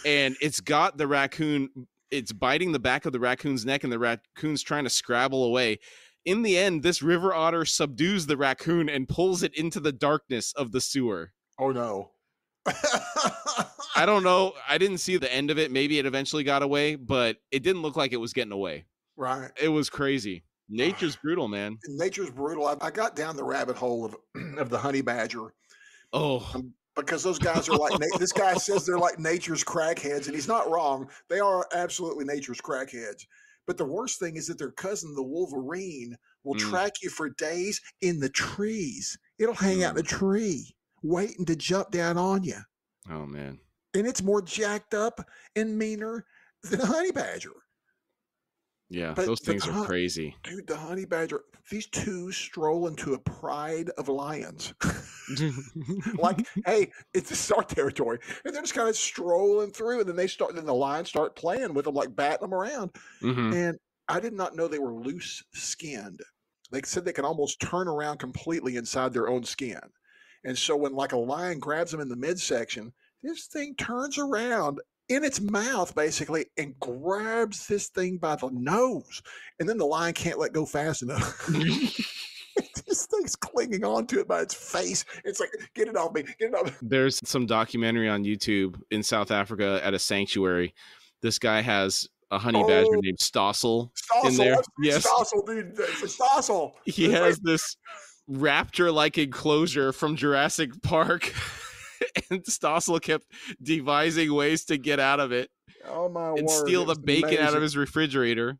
and it's got the raccoon, it's biting the back of the raccoon's neck, and the raccoon's trying to scrabble away. In the end, this river otter subdues the raccoon and pulls it into the darkness of the sewer. Oh no. I don't know. I didn't see the end of it. Maybe it eventually got away, but it didn't look like it was getting away. Right. It was crazy. Nature's brutal, man. Nature's brutal. I, I got down the rabbit hole of of the honey badger. Oh. Um, because those guys are like, this guy says they're like nature's crackheads, and he's not wrong. They are absolutely nature's crackheads. But the worst thing is that their cousin, the Wolverine, will mm. track you for days in the trees. It'll hang mm. out in a tree waiting to jump down on you. Oh, man. And it's more jacked up and meaner than a honey badger. Yeah, but those things are crazy. Dude, the honey badger, these two stroll into a pride of lions. Like, hey, it's our territory. And they're just kind of strolling through, and then they start, then the lions start playing with them, like batting them around. Mm-hmm. And I did not know they were loose skinned. They said they can almost turn around completely inside their own skin. And so when like a lion grabs them in the midsection, this thing turns around in its mouth, basically, and grabs this thing by the nose. And then the lion can't let go fast enough. This thing's clinging onto it by its face. It's like, get it off me, get it off me. There's some documentary on YouTube in South Africa at a sanctuary. This guy has a honey badger oh, named Stossel, Stossel in there. Yes. Stossel, dude. It's Stossel. He it's has like this raptor-like enclosure from Jurassic Park. And Stossel kept devising ways to get out of it. Oh my and word! And steal the bacon amazing. out of his refrigerator.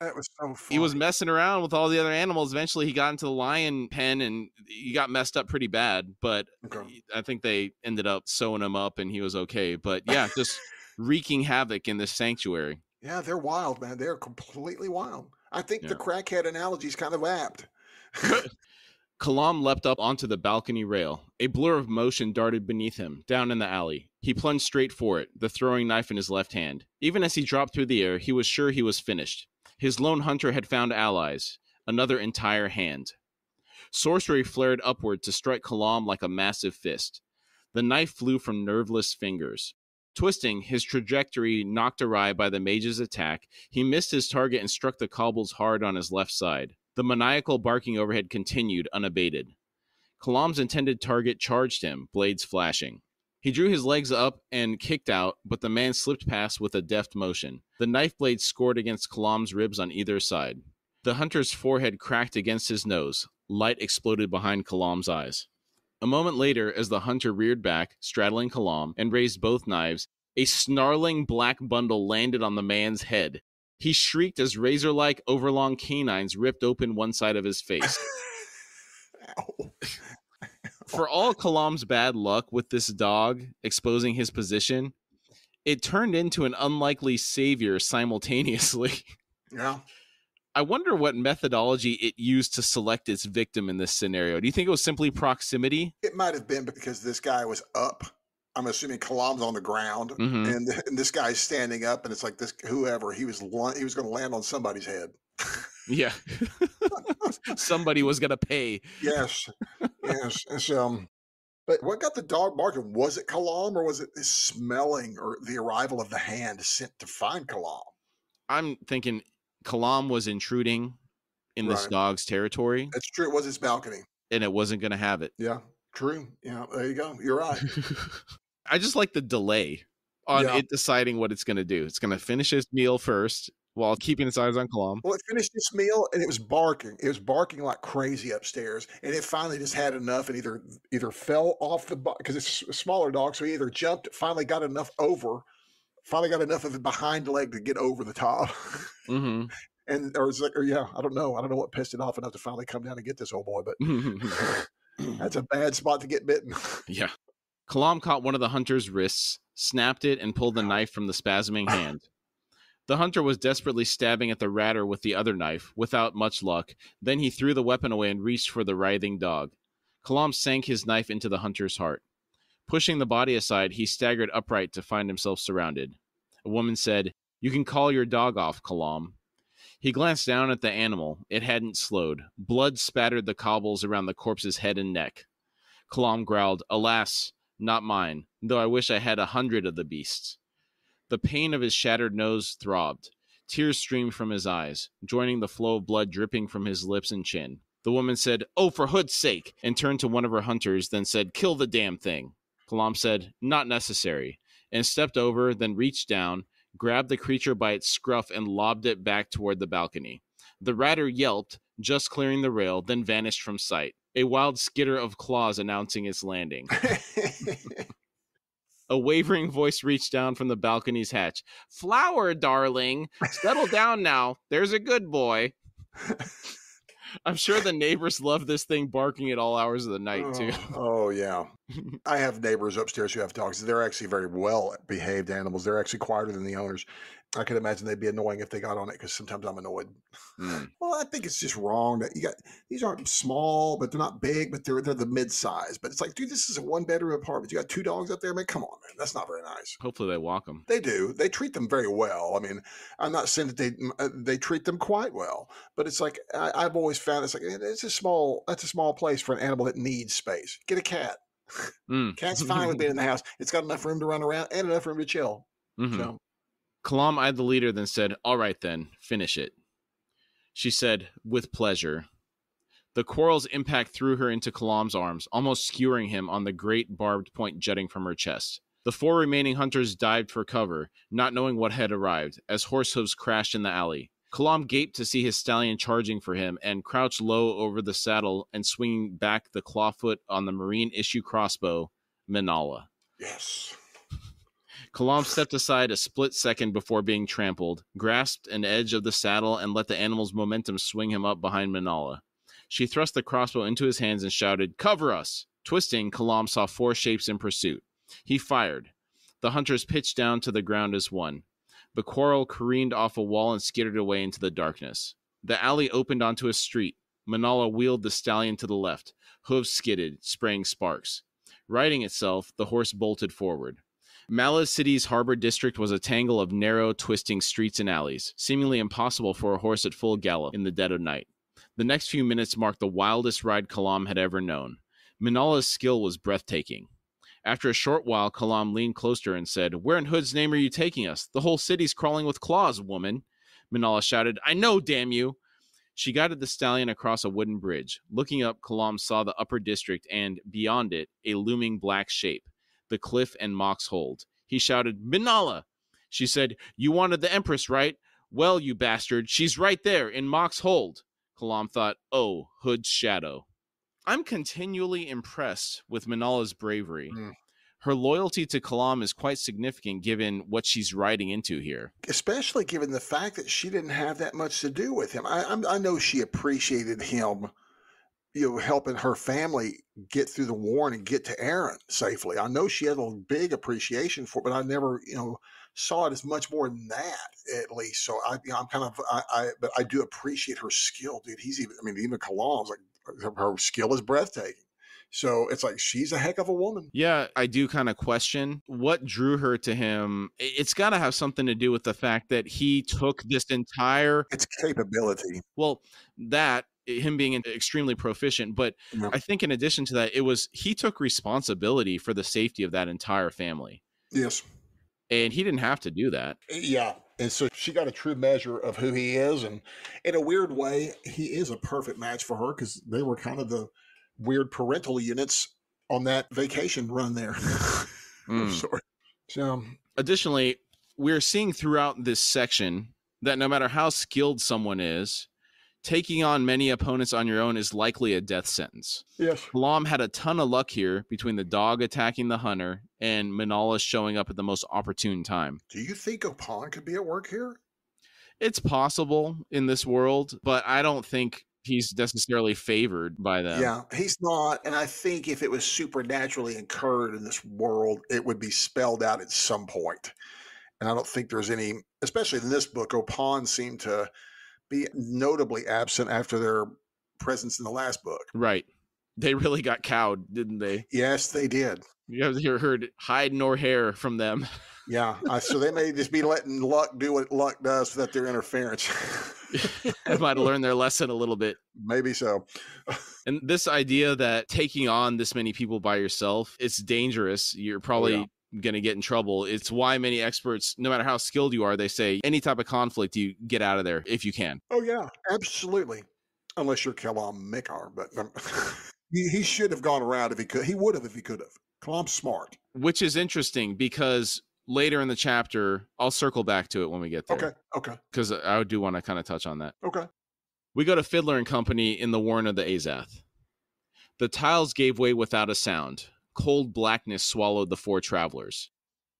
That was so funny. He was messing around with all the other animals. Eventually, he got into the lion pen, and he got messed up pretty bad. But okay. I think they ended up sewing him up, and he was okay. But yeah, just wreaking havoc in this sanctuary. Yeah, they're wild, man. They're completely wild. I think yeah. the crackhead analogy is kind of apt. Kalam leapt up onto the balcony rail. A blur of motion darted beneath him, down in the alley. He plunged straight for it, the throwing knife in his left hand. Even as he dropped through the air, he was sure he was finished. His lone hunter had found allies, another entire hand. Sorcery flared upward to strike Kalam like a massive fist. The knife flew from nerveless fingers. Twisting, his trajectory knocked awry by the mage's attack, he missed his target and struck the cobbles hard on his left side. The maniacal barking overhead continued unabated. Kalam's intended target charged him, blades flashing. He drew his legs up and kicked out, but the man slipped past with a deft motion. The knife blade scored against Kalam's ribs on either side. The hunter's forehead cracked against his nose. Light exploded behind Kalam's eyes. A moment later, as the hunter reared back, straddling Kalam, and raised both knives, a snarling black bundle landed on the man's head. He shrieked as razor-like, overlong canines ripped open one side of his face. Ow. Ow. For all Kalam's bad luck with this dog exposing his position, it turned into an unlikely savior simultaneously. Yeah. I wonder what methodology it used to select its victim in this scenario. Do you think it was simply proximity? It might have been because this guy was up. I'm assuming Kalam's on the ground, mm-hmm. and, and this guy's standing up, and it's like this whoever he was he was going to land on somebody's head. Yeah, somebody was going to pay. Yes, yes. It's, um, but what got the dog barking? Was it Kalam, or was it this smelling, or the arrival of the hand sent to find Kalam? I'm thinking Kalam was intruding in right. this dog's territory. That's true. It was his balcony, and it wasn't going to have it. Yeah, true. Yeah, there you go. You're right. I just like the delay on yeah. it deciding what it's going to do. It's going to finish its meal first while keeping its eyes on Kalam. Well, it finished its meal, and it was barking. It was barking like crazy upstairs, and it finally just had enough and either either fell off the – because it's a smaller dog, so he either jumped, finally got enough over, finally got enough of a behind leg to get over the top. Mm-hmm. And or it's like, or yeah, I don't know. I don't know what pissed it off enough to finally come down and get this old boy, but that's a bad spot to get bitten. Yeah. Kalam caught one of the hunter's wrists, snapped it, and pulled the knife from the spasming hand. The hunter was desperately stabbing at the ratter with the other knife, without much luck. Then he threw the weapon away and reached for the writhing dog. Kalam sank his knife into the hunter's heart. Pushing the body aside, he staggered upright to find himself surrounded. A woman said, "You can call your dog off, Kalam." He glanced down at the animal. It hadn't slowed. Blood spattered the cobbles around the corpse's head and neck. Kalam growled, "Alas, not mine, though I wish I had a hundred of the beasts." The pain of his shattered nose throbbed. Tears streamed from his eyes, joining the flow of blood dripping from his lips and chin. The woman said, "Oh, for hood's sake," and turned to one of her hunters, then said, "Kill the damn thing." Kalam said, "Not necessary," and stepped over, then reached down, grabbed the creature by its scruff and lobbed it back toward the balcony. The ratter yelped, just clearing the rail, then vanished from sight, a wild skitter of claws announcing its landing. A wavering voice reached down from the balcony's hatch. "Flower, darling! Settle down now. There's a good boy." I'm sure the neighbors love this thing barking at all hours of the night, too. Oh, oh yeah. I have neighbors upstairs who have dogs. They're actually very well-behaved animals. They're actually quieter than the owners. I could imagine they'd be annoying if they got on it, because sometimes I'm annoyed. Mm. Well, I think it's just wrong that you got these aren't small, but they're not big, but they're they're the mid-size. But it's like, dude, this is a one-bedroom apartment. You got two dogs up there, man. Come on, man. That's not very nice. Hopefully, they walk them. They do. They treat them very well. I mean, I'm not saying that they they treat them quite well, but it's like I, I've always found it's like it's a small that's a small place for an animal that needs space. Get a cat. Mm. Cat's fine with being in the house. It's got enough room to run around and enough room to chill. Mm-hmm. So. Kalam eyed the leader, then said, "All right, then, finish it." She said, "With pleasure." The quarrel's impact threw her into Kalam's arms, almost skewering him on the great barbed point jutting from her chest. The four remaining hunters dived for cover, not knowing what had arrived, as horse hooves crashed in the alley. Kalam gaped to see his stallion charging for him and crouched low over the saddle and swinging back the clawfoot on the marine issue crossbow, Minala. Yes. Kalam stepped aside a split second before being trampled, grasped an edge of the saddle, and let the animal's momentum swing him up behind Minala. She thrust the crossbow into his hands and shouted, "Cover us!" Twisting, Kalam saw four shapes in pursuit. He fired. The hunters pitched down to the ground as one. The quarrel careened off a wall and skittered away into the darkness. The alley opened onto a street. Minala wheeled the stallion to the left. Hooves skidded, spraying sparks. Righting itself, the horse bolted forward. Malaz City's harbor district was a tangle of narrow, twisting streets and alleys, seemingly impossible for a horse at full gallop in the dead of night. The next few minutes marked the wildest ride Kalam had ever known. Minala's skill was breathtaking. After a short while, Kalam leaned closer and said, "Where in Hood's name are you taking us? The whole city's crawling with claws, woman." Minala shouted, "I know, damn you." She guided the stallion across a wooden bridge. Looking up, Kalam saw the upper district and, beyond it, a looming black shape. The cliff and Moxhold. He shouted, "Minala!" She said, "You wanted the Empress, right? Well, you bastard, she's right there in Moxhold." Kalam thought, "Oh, Hood's shadow." I'm continually impressed with Minala's bravery. Mm. Her loyalty to Kalam is quite significant given what she's riding into here. Especially given the fact that she didn't have that much to do with him. I, I, I know she appreciated him, you know, helping her family get through the war and get to Erin safely. I know she had a big appreciation for it, but I never, you know, saw it as much more than that, at least. So I, you know, I'm kind of, I, I, but I do appreciate her skill, dude. He's even, I mean, even Kalam's like her, her skill is breathtaking. So it's like, she's a heck of a woman. Yeah. I do kind of question what drew her to him. It's got to have something to do with the fact that he took this entire, it's capability. Well, that, him being extremely proficient, but yeah. I think in addition to that, it was he took responsibility for the safety of that entire family. Yes. And he didn't have to do that. Yeah. And so she got a true measure of who he is. And in a weird way, he is a perfect match for her, because they were kind of the weird parental units on that vacation run there. Mm. Sorry. So, additionally, we're seeing throughout this section that no matter how skilled someone is, taking on many opponents on your own is likely a death sentence. Yes. Kalam had a ton of luck here between the dog attacking the hunter and Minala showing up at the most opportune time. Do you think a pawn could be at work here? It's possible in this world, but I don't think he's necessarily favored by them. Yeah, he's not. And I think if it was supernaturally incurred in this world, it would be spelled out at some point. And I don't think there's any, especially in this book, O'Pon seemed to be notably absent after their presence in the last book. Right. They really got cowed, didn't they? Yes, they did. You haven't heard hide nor hair from them. Yeah. Uh, so they may just be letting luck do what luck does without their interference. They might have learned their lesson a little bit. Maybe so. And this idea that taking on this many people by yourself, it's dangerous. You're probably... Yeah. Going to get in trouble. It's why many experts, no matter how skilled you are, they say any type of conflict, you get out of there if you can. Oh yeah, absolutely. Unless you're Kalam Mikar, but um, he, he should have gone around if he could. He would have if he could have. Kalam's smart. Which is interesting because later in the chapter. I'll circle back to it when we get there. Okay, okay. Because I do want to kind of touch on that. Okay. We go to Fiddler and Company in the Warren of the Azath. The tiles gave way without a sound. Cold blackness swallowed the four travelers.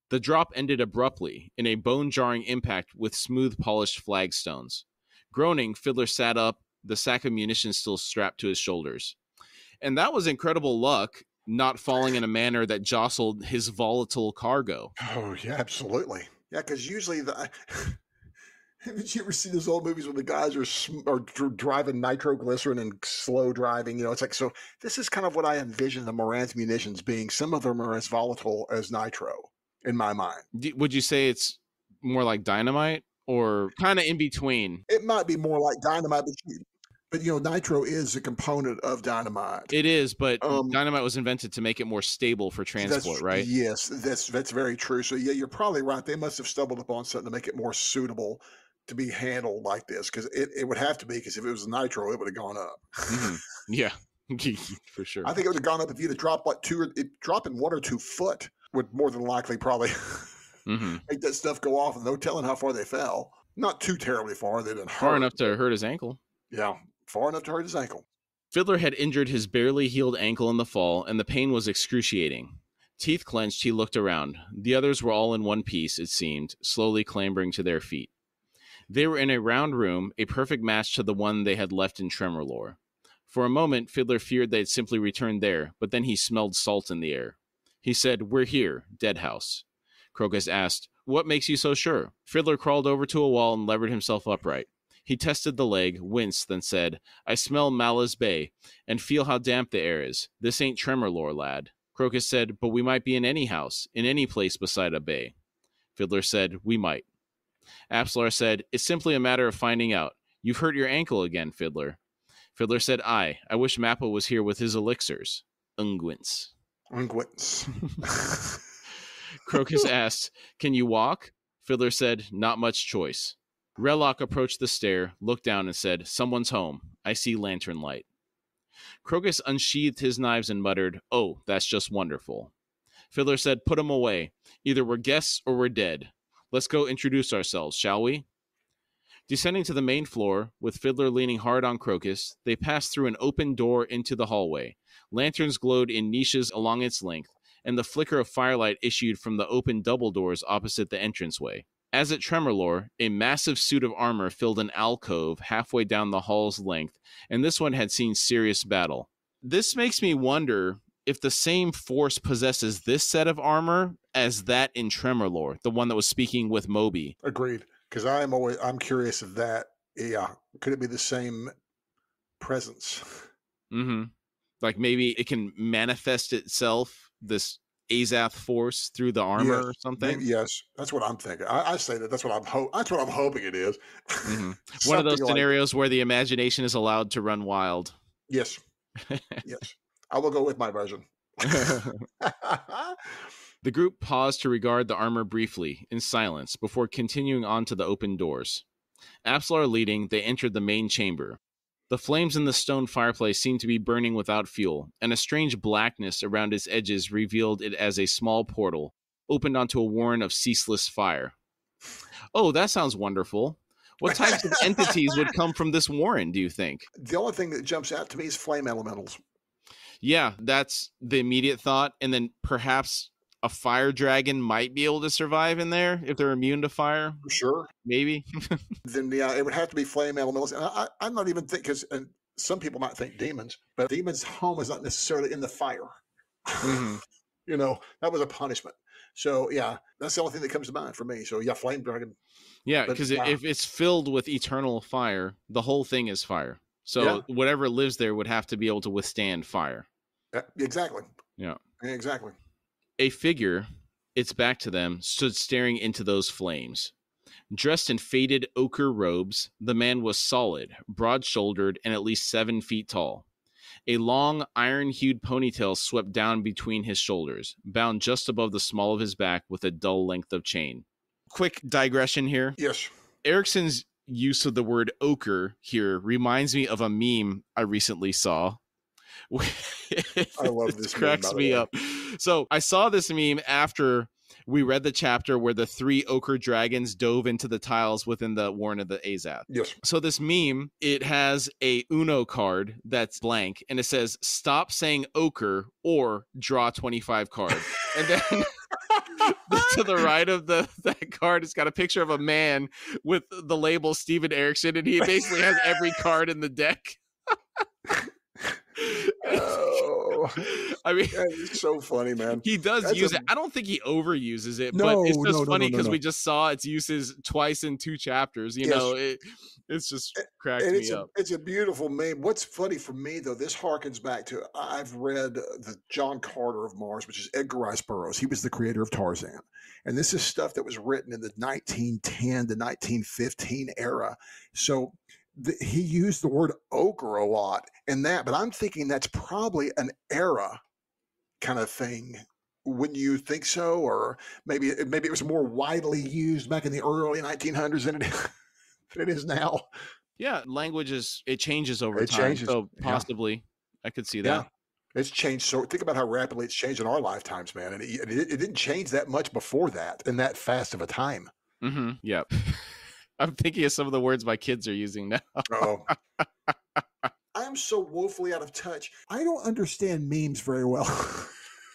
The drop ended abruptly in a bone-jarring impact with smooth, polished flagstones. Groaning, Fiddler sat up, the sack of munitions still strapped to his shoulders. And that was incredible luck, not falling in a manner that jostled his volatile cargo. Oh, yeah, absolutely. Yeah, because usually the... Did you ever see those old movies where the guys are, are driving nitroglycerin and slow driving? You know, it's like, so this is kind of what I envision the Marantz munitions being. Some of them are as volatile as nitro in my mind. Would you say it's more like dynamite or kind of in between? It might be more like dynamite, but you, but you know, nitro is a component of dynamite. It is, but um, dynamite was invented to make it more stable for transport, right? Yes, that's, that's very true. So yeah, you're probably right. They must have stumbled upon something to make it more suitable to be handled like this, because it, it would have to be, because if it was nitro, it would have gone up. Mm-hmm. Yeah, for sure. I think it would have gone up if you'd have dropped like two, or, it dropping one or two foot would more than likely probably mm-hmm. make that stuff go off, and no telling how far they fell. Not too terribly far. They'd been far hurt. enough to hurt his ankle. Yeah, far enough to hurt his ankle. Fiddler had injured his barely healed ankle in the fall, and the pain was excruciating. Teeth clenched, he looked around. The others were all in one piece, it seemed, slowly clambering to their feet. They were in a round room, a perfect match to the one they had left in Tremorlore. For a moment, Fiddler feared they had simply returned there, but then he smelled salt in the air. He said, "We're here, Deadhouse." Crocus asked, "What makes you so sure?" Fiddler crawled over to a wall and levered himself upright. He tested the leg, winced, then said, "I smell Malaz Bay, and feel how damp the air is. This ain't Tremorlore, lad." Crocus said, "But we might be in any house, in any place beside a bay." Fiddler said, "We might." Apsalar said, "It's simply a matter of finding out. You've hurt your ankle again, Fiddler." Fiddler said, "Aye. I wish Mappa was here with his elixirs. Unguents." Unguents. Crocus asked, "Can you walk?" Fiddler said, "Not much choice." Relok approached the stair, looked down, and said, "Someone's home. I see lantern light." Crocus unsheathed his knives and muttered, "Oh, that's just wonderful." Fiddler said, "Put 'em away. Either we're guests or we're dead. Let's go introduce ourselves, shall we?" Descending to the main floor, with Fiddler leaning hard on Crocus, they passed through an open door into the hallway. Lanterns glowed in niches along its length, and the flicker of firelight issued from the open double doors opposite the entranceway. As at Tremorlore, a massive suit of armor filled an alcove halfway down the hall's length, and this one had seen serious battle. This makes me wonder if the same force possesses this set of armor as that in Tremorlore, the one that was speaking with Moby. Agreed. Because I'm always I'm curious of that. Yeah. Could it be the same presence? Mm-hmm. Like maybe it can manifest itself, this Azath force, through the armor yes. or something? Maybe, yes. That's what I'm thinking. I, I say that. That's what I'm ho that's what I'm hoping it is. Mm-hmm. One of those scenarios like where the imagination is allowed to run wild. Yes. Yes. I will go with my version. The group paused to regard the armor briefly, in silence, before continuing on to the open doors. Apsalar leading, they entered the main chamber. The flames in the stone fireplace seemed to be burning without fuel, and a strange blackness around its edges revealed it as a small portal, opened onto a warren of ceaseless fire. "Oh, that sounds wonderful. What types of entities would come from this warren, do you think?" The only thing that jumps out to me is flame elementals. Yeah, that's the immediate thought. And then perhaps a fire dragon might be able to survive in there if they're immune to fire. Sure. Maybe. Then yeah, it would have to be flame elementals. And I, I'm not even thinking, because some people might think demons, but demons' home is not necessarily in the fire. Mm-hmm. You know, that was a punishment. So yeah, that's the only thing that comes to mind for me. So yeah, flame dragon. Yeah, because it, if it's filled with eternal fire, the whole thing is fire. So yeah. Whatever lives there would have to be able to withstand fire. Uh, exactly. Yeah. Exactly. A figure, its back to them, stood staring into those flames. Dressed in faded ochre robes, the man was solid, broad-shouldered, and at least seven feet tall. A long, iron-hued ponytail swept down between his shoulders, bound just above the small of his back with a dull length of chain. Quick digression here. Yes. Erickson's use of the word ochre here reminds me of a meme I recently saw. I love this. Cracks me up. So I saw this meme after we read the chapter where the three ochre dragons dove into the tiles within the warren of the Azath. Yes. So this meme, it has a Uno card that's blank, and it says, stop saying ochre or draw twenty-five card. And then... to the right of the that card, it's got a picture of a man with the label Steven Erikson, and he basically has every card in the deck. Oh, I mean, it's so funny, man. He does That's use a... it. I don't think he overuses it, no, but it's just no, funny because no, no, no. we just saw its uses twice in two chapters. You yes. know, it, it's just cracked and it's me a, up. It's a beautiful meme. What's funny for me though, this harkens back to I've read the John Carter of Mars, which is Edgar Rice Burroughs. He was the creator of Tarzan, and this is stuff that was written in the nineteen ten to nineteen fifteen era. So. The, he used the word ochre a lot in that, but I'm thinking that's probably an era kind of thing. Wouldn't you think so? Or maybe maybe it was more widely used back in the early nineteen hundreds than it, than it is now. Yeah, language is, it changes over it time. Changes. So possibly, yeah. I could see that. Yeah. It's changed. So think about how rapidly it's changed in our lifetimes, man. And it, it, it didn't change that much before that in that fast of a time. Mm-hmm. Yep. I'm thinking of some of the words my kids are using now. Oh, I'm so woefully out of touch. I don't understand memes very well.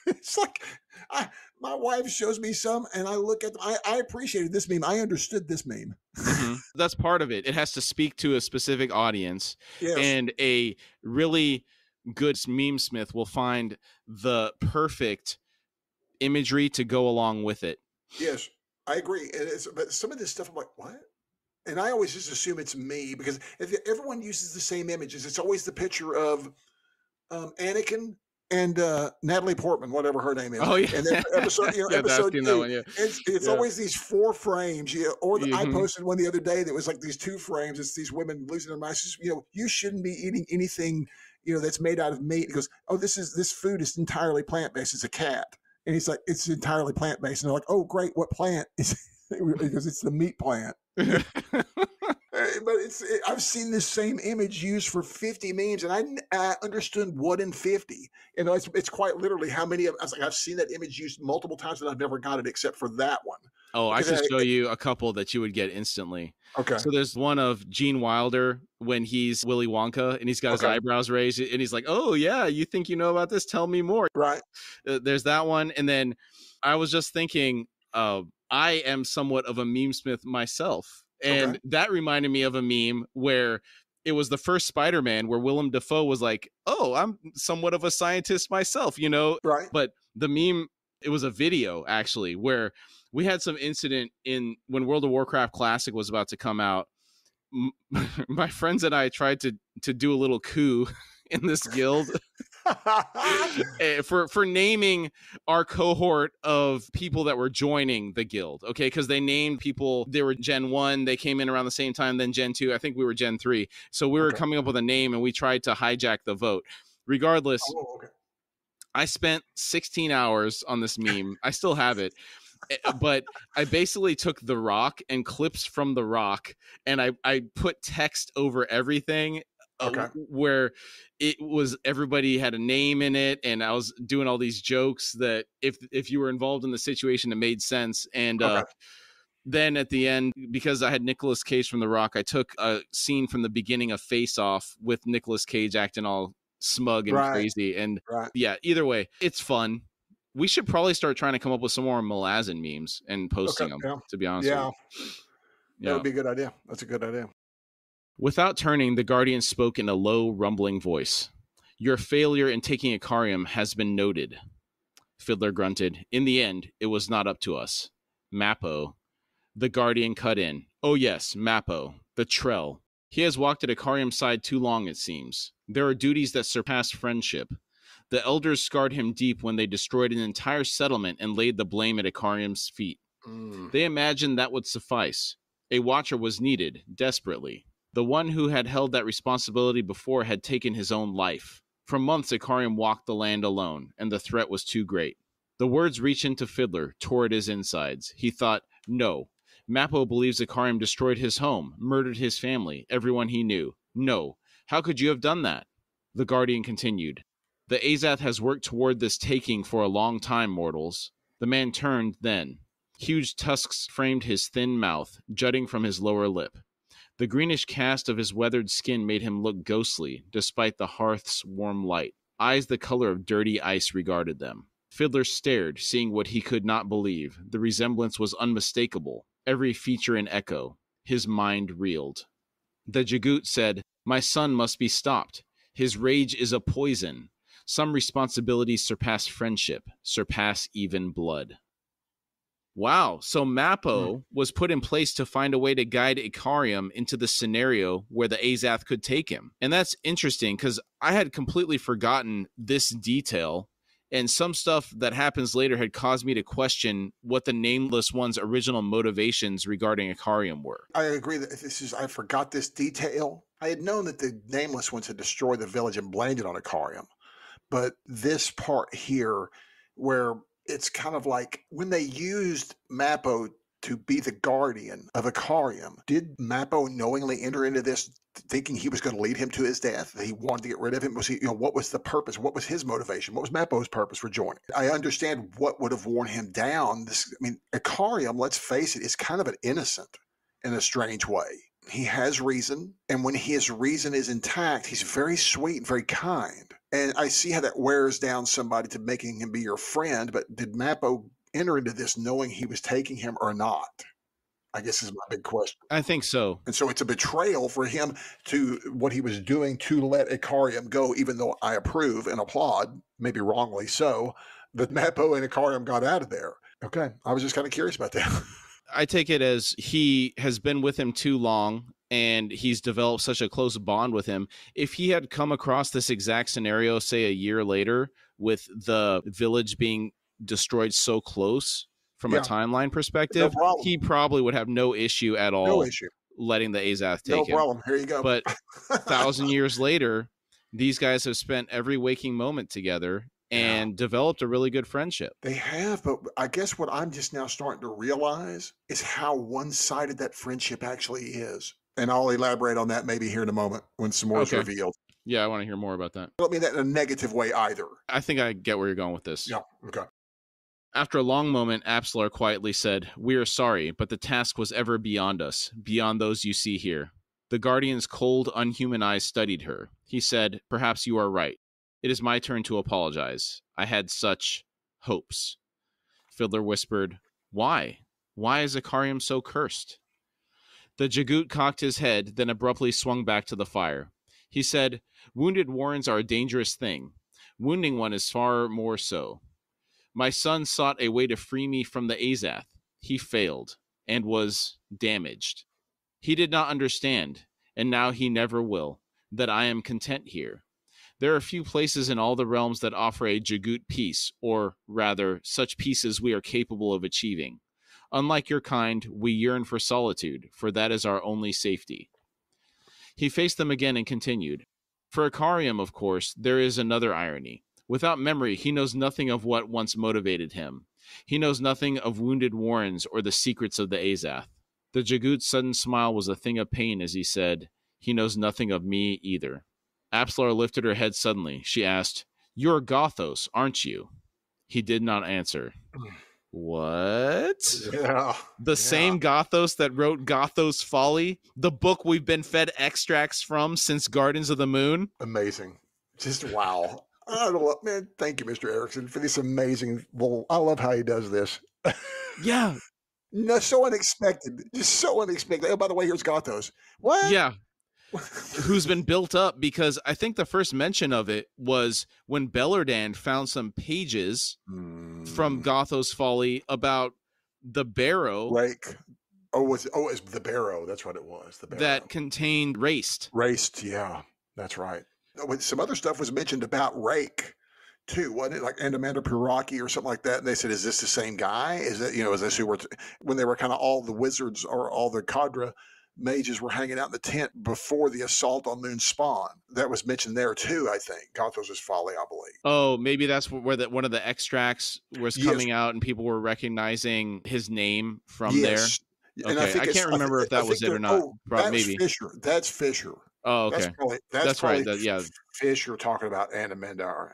It's like I, my wife shows me some and I look at them. I, I appreciated this meme. I understood this meme. Mm-hmm. That's part of it. It has to speak to a specific audience. Yes. And a really good memesmith will find the perfect imagery to go along with it. Yes, I agree. And it's, but some of this stuff, I'm like, what? And I always just assume it's me because if everyone uses the same images, it's always the picture of um, Anakin and uh, Natalie Portman, whatever her name is. Oh, yeah. And then episode, you know, yeah, episode two, that one, yeah. It's, it's yeah. always these four frames. You know, or the, mm-hmm. I posted one the other day that was like these two frames. It's these women losing their minds. You know, you shouldn't be eating anything, you know, that's made out of meat. It goes, oh, this is this food is entirely plant based. It's a cat, and he's like, it's entirely plant based, and they're like, oh, great, what plant is? Because it's the meat plant. But it's it, I've seen this same image used for fifty memes, and I, I understood one in fifty. You know, it's it's quite literally how many of us. Like, I've seen that image used multiple times, and I've never got it except for that one. Oh, because I should I, show I, you a couple that you would get instantly. Okay. So there's one of Gene Wilder when he's Willy Wonka, and he's got okay. his eyebrows raised, and he's like, "Oh yeah, you think you know about this? Tell me more." Right. Uh, there's that one, and then I was just thinking. Uh, I am somewhat of a memesmith myself. And okay. that reminded me of a meme where it was the first Spider-Man where Willem Dafoe was like, oh, I'm somewhat of a scientist myself, you know? Right. But the meme, it was a video actually, where we had some incident in when World of Warcraft Classic was about to come out. My friends and I tried to, to do a little coup in this guild. for for naming our cohort of people that were joining the guild, okay, because they named people, they were Gen one, they came in around the same time, then Gen two, I think we were Gen three, so we were okay. coming up with a name, and we tried to hijack the vote. Regardless, oh, okay. I spent sixteen hours on this meme. I still have it. But I basically took The Rock and clips from The Rock, and I, I put text over everything. Okay. Uh, where it was everybody had a name in it, and I was doing all these jokes that if if you were involved in the situation, it made sense. And okay. uh, then at the end, because I had Nicolas Cage from The Rock, I took a scene from the beginning of Face Off with Nicolas Cage acting all smug and right. crazy. And right. yeah, either way, it's fun. We should probably start trying to come up with some more Malazan memes and posting okay. them, yeah. to be honest yeah. with you. Yeah, that would be a good idea. That's a good idea. Without turning, the Guardian spoke in a low, rumbling voice. Your failure in taking Icarium has been noted. Fiddler grunted. In the end, it was not up to us. Mappo. The Guardian cut in. Oh yes, Mappo. The Trell. He has walked at Icarium's side too long, it seems. There are duties that surpass friendship. The elders scarred him deep when they destroyed an entire settlement and laid the blame at Icarium's feet. Mm. They imagined that would suffice. A watcher was needed, desperately. The one who had held that responsibility before had taken his own life. For months, Icarium walked the land alone, and the threat was too great. The words reached into Fiddler, tore at his insides. He thought, no. Mappo believes Icarium destroyed his home, murdered his family, everyone he knew. No. How could you have done that? The Guardian continued. The Azath has worked toward this taking for a long time, mortals. The man turned then. Huge tusks framed his thin mouth, jutting from his lower lip. The greenish cast of his weathered skin made him look ghostly, despite the hearth's warm light. Eyes the color of dirty ice regarded them. Fiddler stared, seeing what he could not believe. The resemblance was unmistakable, every feature in echo. His mind reeled. The Jaghut said, "My son must be stopped. His rage is a poison. Some responsibilities surpass friendship, surpass even blood." Wow, so Mappo was put in place to find a way to guide Icarium into the scenario where the Azath could take him. And that's interesting, because I had completely forgotten this detail, and some stuff that happens later had caused me to question what the Nameless One's original motivations regarding Icarium were. I agree that this is, I forgot this detail. I had known that the Nameless Ones had destroyed the village and blamed it on Icarium. But this part here, where it's kind of like when they used Mappo to be the guardian of Icarium, did Mappo knowingly enter into this thinking he was going to lead him to his death? That he wanted to get rid of him? Was he, you know, what was the purpose? What was his motivation? What was Mappo's purpose for joining? I understand what would have worn him down. This, I mean, Icarium, let's face it, is kind of an innocent in a strange way. He has reason, and when his reason is intact, he's very sweet and very kind. And I see how that wears down somebody to making him be your friend, but did Mappo enter into this knowing he was taking him or not? I guess is my big question. I think so. And so it's a betrayal for him to what he was doing to let Icarium go, even though I approve and applaud, maybe wrongly so, that Mappo and Icarium got out of there. Okay. I was just kind of curious about that. I take it as he has been with him too long, and he's developed such a close bond with him. If he had come across this exact scenario, say a year later, with the village being destroyed so close from yeah. a timeline perspective, no he probably would have no issue at all no issue. letting the Azath take no him. No problem. Here you go. But a thousand years later, these guys have spent every waking moment together and yeah. developed a really good friendship. They have, but I guess what I'm just now starting to realize is how one-sided that friendship actually is. And I'll elaborate on that maybe here in a moment when some more okay. is revealed. Yeah, I want to hear more about that. I don't mean that in a negative way either. I think I get where you're going with this. Yeah, okay. After a long moment, Apsalar quietly said, "We are sorry, but the task was ever beyond us, beyond those you see here." The Guardian's cold, unhuman eyes studied her. He said, "Perhaps you are right. It is my turn to apologize. I had such hopes." Fiddler whispered, "Why? Why is Icarium so cursed?" The Jaghut cocked his head, then abruptly swung back to the fire. He said, "Wounded warrens are a dangerous thing. Wounding one is far more so. My son sought a way to free me from the Azath. He failed, and was damaged. He did not understand, and now he never will, that I am content here. There are few places in all the realms that offer a Jaghut peace, or rather, such peace as we are capable of achieving. Unlike your kind, we yearn for solitude, for that is our only safety." He faced them again and continued, "For Icarium, of course, there is another irony. Without memory, he knows nothing of what once motivated him. He knows nothing of wounded warrens or the secrets of the Azath." The Jaghut's sudden smile was a thing of pain as he said, "He knows nothing of me either." Apsalar lifted her head suddenly. She asked, "You're Gothos, aren't you?" He did not answer. What? Yeah, the yeah. same Gothos that wrote Gothos Folly, the book we've been fed extracts from since Gardens of the Moon. Amazing. Just wow. I don't know, man, thank you, Mister Erikson, for this amazing little, I love how he does this. Yeah. No, so unexpected. Just so unexpected. Oh, by the way, here's Gothos. What? Yeah. Who's been built up, because I think the first mention of it was when Bellardan found some pages mm. from Gothos Folly about the Barrow Rake. Oh, was it, oh, it's the Barrow. That's what it was. The Barrow. That contained raced. Raced, yeah, that's right. Some other stuff was mentioned about Rake too, wasn't it? Like and Amanda Piraki or something like that. And they said, "Is this the same guy? Is that you know? Is this who were when they were kind of all the wizards or all the cadre?" Mages were hanging out in the tent before the assault on Moon Spawn. That was mentioned there too, I think. Gothos' Folly, I believe. Oh, maybe that's where that one of the extracts was coming yes. out, and people were recognizing his name from yes. there. And okay. I, think I can't remember I think, if that was it or not. Oh, that's maybe. Fisher. That's Fisher. Oh, okay. That's, probably, that's, that's probably right. That, yeah, Fisher talking about Anamendar.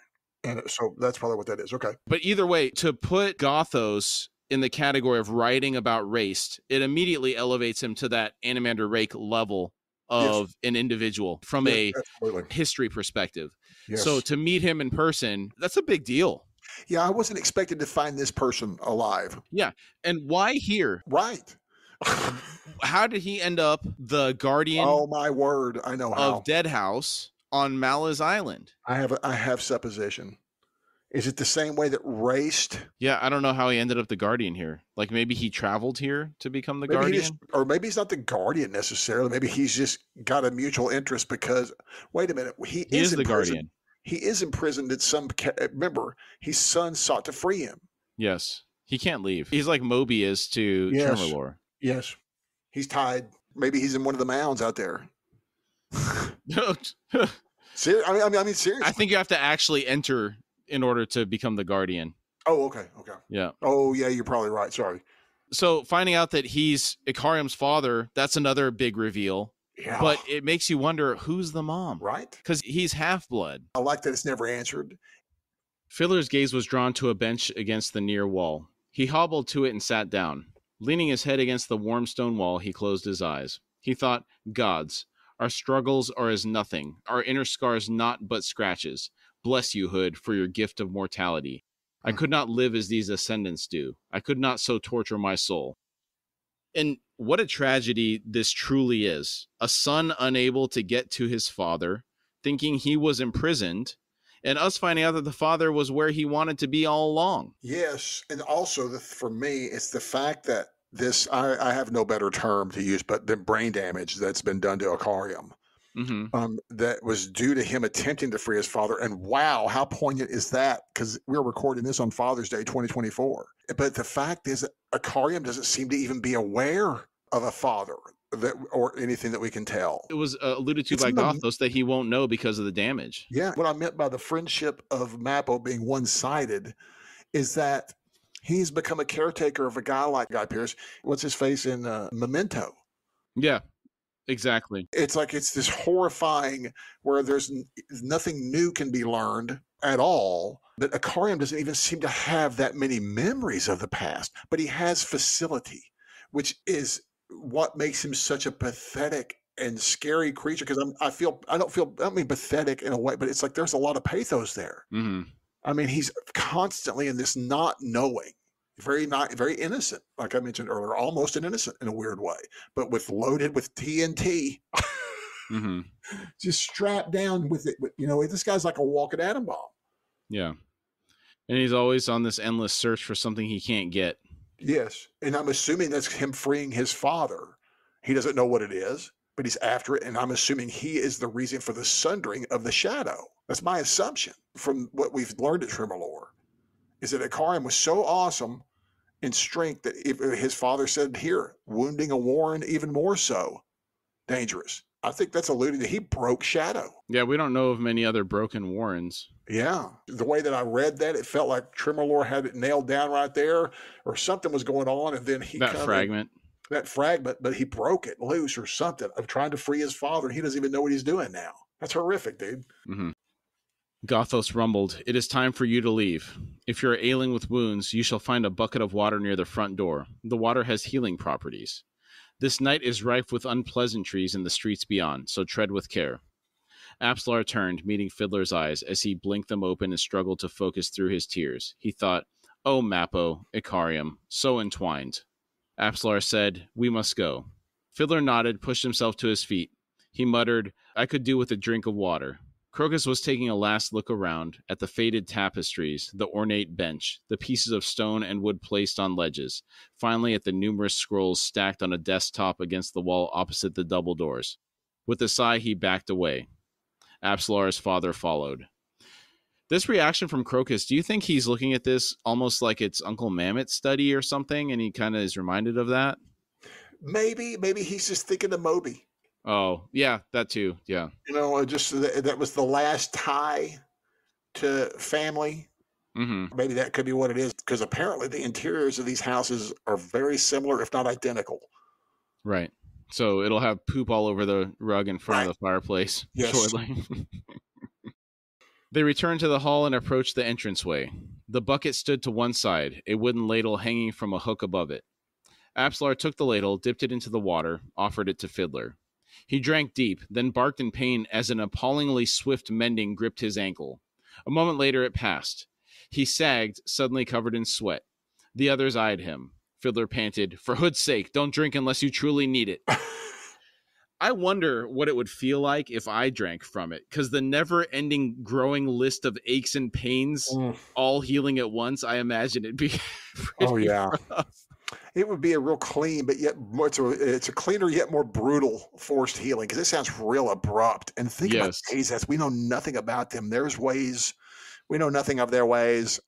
And so that's probably what that is. Okay. But either way, to put Gothos in the category of writing about race, it immediately elevates him to that Animander Rake level of yes. an individual from yeah, a absolutely. history perspective. Yes. So to meet him in person, that's a big deal. Yeah, I wasn't expected to find this person alive. Yeah. And why here? Right. How did he end up the guardian? Oh, my word. I know how. Of Deadhouse on Malaz Island. I have, I have supposition. Is it the same way that raced? Yeah, I don't know how he ended up the guardian here. Like maybe he traveled here to become the maybe guardian? Just, or maybe he's not the guardian necessarily. Maybe he's just got a mutual interest because, wait a minute, he, he is, is the imprisoned. guardian. He is imprisoned at some, remember, his son sought to free him. Yes, he can't leave. He's like Moby is to yes. Tremorlore. Yes, he's tied. Maybe he's in one of the mounds out there. Ser- I mean, I mean, I mean, seriously. I think you have to actually enter in order to become the guardian. Oh, okay. Okay. Yeah. Oh, yeah, you're probably right. Sorry. So finding out that he's Icarium's father, that's another big reveal. Yeah. But it makes you wonder, who's the mom? Right. Because he's half-blood. I like that it's never answered. Fiddler's gaze was drawn to a bench against the near wall. He hobbled to it and sat down. Leaning his head against the warm stone wall, he closed his eyes. He thought, gods, our struggles are as nothing, our inner scars naught but scratches. Bless you, Hood, for your gift of mortality. I could not live as these ascendants do. I could not so torture my soul. And what a tragedy this truly is. A son unable to get to his father, thinking he was imprisoned, and us finding out that the father was where he wanted to be all along. Yes, and also the, for me, it's the fact that this, I, I have no better term to use, but the brain damage that's been done to Icarium mm-hmm. um, that was due to him attempting to free his father. And wow, how poignant is that? Because we're recording this on Father's Day twenty twenty-four. But the fact is that Icarium doesn't seem to even be aware of a father that or anything that we can tell. It was uh, alluded to it's by Gothos the, that he won't know because of the damage. Yeah. What I meant by the friendship of Mappa being one-sided is that he's become a caretaker of a guy like Guy Pearce. What's his face in uh, Memento? Yeah, exactly. It's like it's this horrifying where there's n- nothing new can be learned at all. That Icarium doesn't even seem to have that many memories of the past, but he has facility, which is what makes him such a pathetic and scary creature. Because I'm, I feel, I don't feel, I don't mean pathetic in a way, but it's like there's a lot of pathos there. Mm-hmm. I mean, he's constantly in this not knowing, very not very innocent, like I mentioned earlier, almost an innocent in a weird way, but with loaded with T N T, mm-hmm. just strapped down with it. You know, this guy's like a walking atom bomb. Yeah, and he's always on this endless search for something he can't get. Yes, and I'm assuming that's him freeing his father. He doesn't know what it is, but he's after it, and I'm assuming he is the reason for the sundering of the shadow. That's my assumption from what we've learned at Tremorlore, is that Icarium was so awesome in strength that if his father said, here, wounding a Warren even more so dangerous. I think that's alluding to he broke Shadow. Yeah, we don't know of many other broken Warrens. Yeah. The way that I read that, it felt like Tremorlore had it nailed down right there or something was going on. And then he- That fragment. In, that fragment, but he broke it loose or something of trying to free his father. He doesn't even know what he's doing now. That's horrific, dude. Mm-hmm. Gothos rumbled, it is time for you to leave. If you're ailing with wounds, you shall find a bucket of water near the front door. The water has healing properties. This night is rife with unpleasantries in the streets beyond, so tread with care. Apsalar turned, meeting Fiddler's eyes, as he blinked them open and struggled to focus through his tears. He thought, oh, Mappo, Icarium, so entwined. Apsalar said, we must go. Fiddler nodded, pushed himself to his feet. He muttered, I could do with a drink of water. Crocus was taking a last look around at the faded tapestries, the ornate bench, the pieces of stone and wood placed on ledges, finally at the numerous scrolls stacked on a desktop against the wall opposite the double doors. With a sigh, he backed away. Apsalar's father followed. This reaction from Crocus, do you think he's looking at this almost like it's Uncle Mammoth study or something, and he kind of is reminded of that? Maybe. Maybe he's just thinking of Moby. Oh, yeah, that too, yeah. You know, just that, that was the last tie to family. Mm-hmm. Maybe that could be what it is, because apparently the interiors of these houses are very similar, if not identical. Right. So it'll have poop all over the rug in front right. of the fireplace. Yes. Shortly. They returned to the hall and approached the entranceway. The bucket stood to one side, a wooden ladle hanging from a hook above it. Apsalar took the ladle, dipped it into the water, offered it to Fiddler. He drank deep, then barked in pain as an appallingly swift mending gripped his ankle. A moment later it passed. He sagged, suddenly covered in sweat. The others eyed him. Fiddler panted, "For hood's sake, don't drink unless you truly need it." I wonder what it would feel like if I drank from it, because the never-ending growing list of aches and pains, mm. all healing at once, I imagine it'd be pretty oh, yeah. rough. It would be a real clean, but yet it's a, it's a cleaner yet more brutal forced healing, because it sounds real abrupt. And think yes. about Azath. We know nothing about them. There's ways. We know nothing of their ways.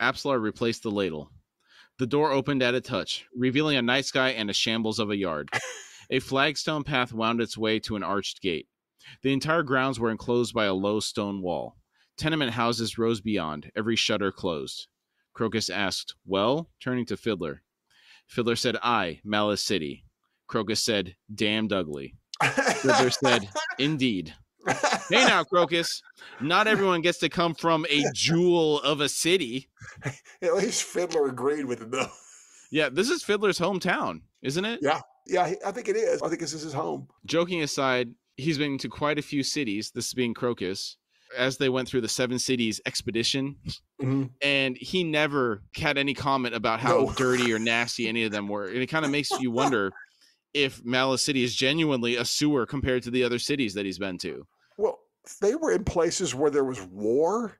Apsalar replaced the ladle. The door opened at a touch, revealing a night sky and a shambles of a yard. A flagstone path wound its way to an arched gate. The entire grounds were enclosed by a low stone wall. Tenement houses rose beyond, every shutter closed. Crocus asked, "Well?" turning to Fiddler. Fiddler said, "Aye, Malaz City." Crocus said, "Damned ugly." Fiddler said, "Indeed." Hey now, Crocus. Not everyone gets to come from a jewel of a city. At least Fiddler agreed with him, though. Yeah, this is Fiddler's hometown, isn't it? Yeah, yeah, I think it is. I think this is his home. Joking aside, he's been to quite a few cities, this being Crocus, as they went through the Seven Cities expedition. Mm-hmm. And he never had any comment about how no. dirty or nasty any of them were. And it kind of makes you wonder if Malaz City is genuinely a sewer compared to the other cities that he's been to. Well, they were in places where there was war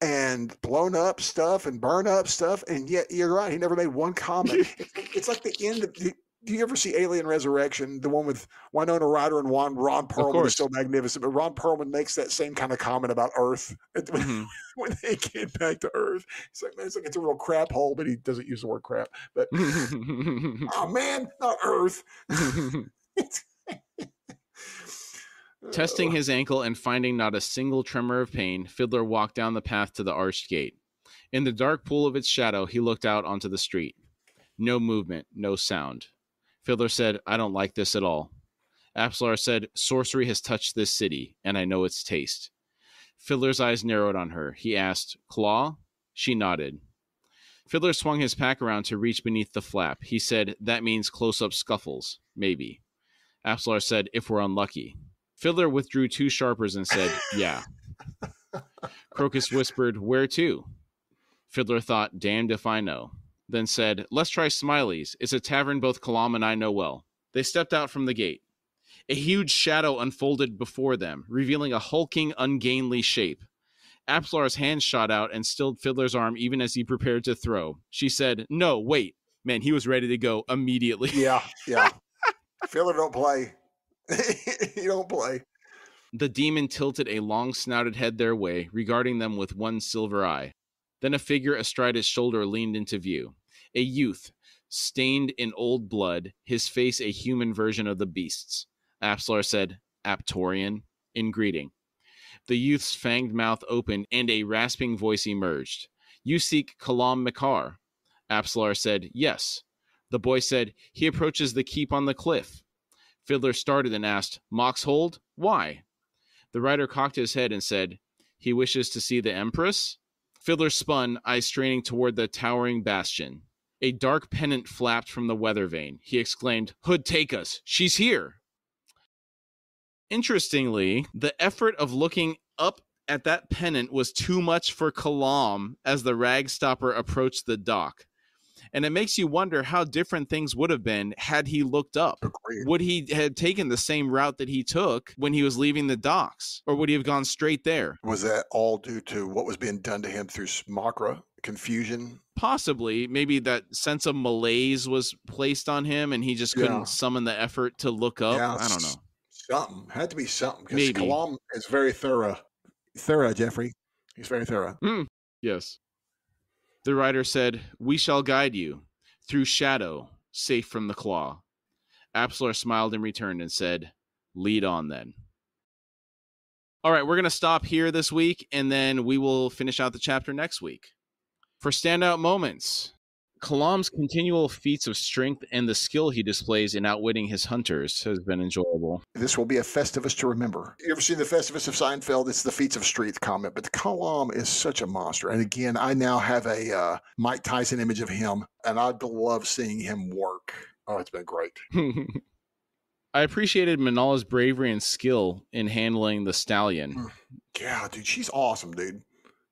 and blown up stuff and burn up stuff. And yet, you're right, he never made one comment. It's like the end of... The, do you ever see Alien Resurrection, the one with Winona Ryder and Juan, Ron Perlman is so magnificent, but Ron Perlman makes that same kind of comment about Earth mm-hmm. when they get back to Earth. It's like, man, it's like it's a real crap hole, but he doesn't use the word crap. But oh man, not Earth. Testing his ankle and finding not a single tremor of pain, Fiddler walked down the path to the arched gate. In the dark pool of its shadow, he looked out onto the street. No movement, no sound. Fiddler said, "I don't like this at all." Apsalar said, "Sorcery has touched this city, and I know its taste." Fiddler's eyes narrowed on her. He asked, "Claw?" She nodded. Fiddler swung his pack around to reach beneath the flap. He said, "That means close-up scuffles, maybe." Apsalar said, "If we're unlucky." Fiddler withdrew two sharpers and said, "Yeah." Crocus whispered, "Where to?" Fiddler thought, "Damned if I know." Then said, "Let's try Smiley's. It's a tavern both Kalam and I know well." They stepped out from the gate. A huge shadow unfolded before them, revealing a hulking, ungainly shape. Apsalar's hand shot out and stilled Fiddler's arm even as he prepared to throw. She said, "No, wait." Man, he was ready to go immediately. Yeah, yeah. Fiddler don't play. He don't play. The demon tilted a long-snouted head their way, regarding them with one silver eye. Then a figure astride his shoulder leaned into view. A youth, stained in old blood, his face a human version of the beast's. Apsalar said, "Aptorian," in greeting. The youth's fanged mouth opened and a rasping voice emerged. "You seek Kalam Makar?" Apsalar said, "Yes." The boy said, "He approaches the keep on the cliff." Fiddler started and asked, "Moxhold? Why?" The rider cocked his head and said, "He wishes to see the Empress?" Fiddler spun, eyes straining toward the towering bastion. A dark pennant flapped from the weather vane. He exclaimed, "Hood take us! She's here!" Interestingly, the effort of looking up at that pennant was too much for Kalam as the ragstopper approached the dock. And it makes you wonder how different things would have been had he looked up. Agreed. Would he have taken the same route that he took when he was leaving the docks? Or would he have gone straight there? Was that all due to what was being done to him through Smakra? Confusion? Possibly. Maybe that sense of malaise was placed on him and he just couldn't yeah. summon the effort to look up. Yeah, I don't know. Something. Had to be something. Because Kalam is very thorough. Thorough, Jeffrey. He's very thorough. Mm. Yes. The rider said, "We shall guide you, through shadow, safe from the claw." Apsalar smiled in return and said, "Lead on then." All right, we're going to stop here this week, and then we will finish out the chapter next week. For standout moments, Kalam's continual feats of strength and the skill he displays in outwitting his hunters has been enjoyable. This will be a Festivus to remember. You ever seen the Festivus of Seinfeld? It's the feats of strength comment, but Kalam is such a monster. And again, I now have a uh, Mike Tyson image of him, and I love seeing him work. Oh, it's been great. I appreciated Minala's bravery and skill in handling the stallion. Yeah, dude, she's awesome, dude.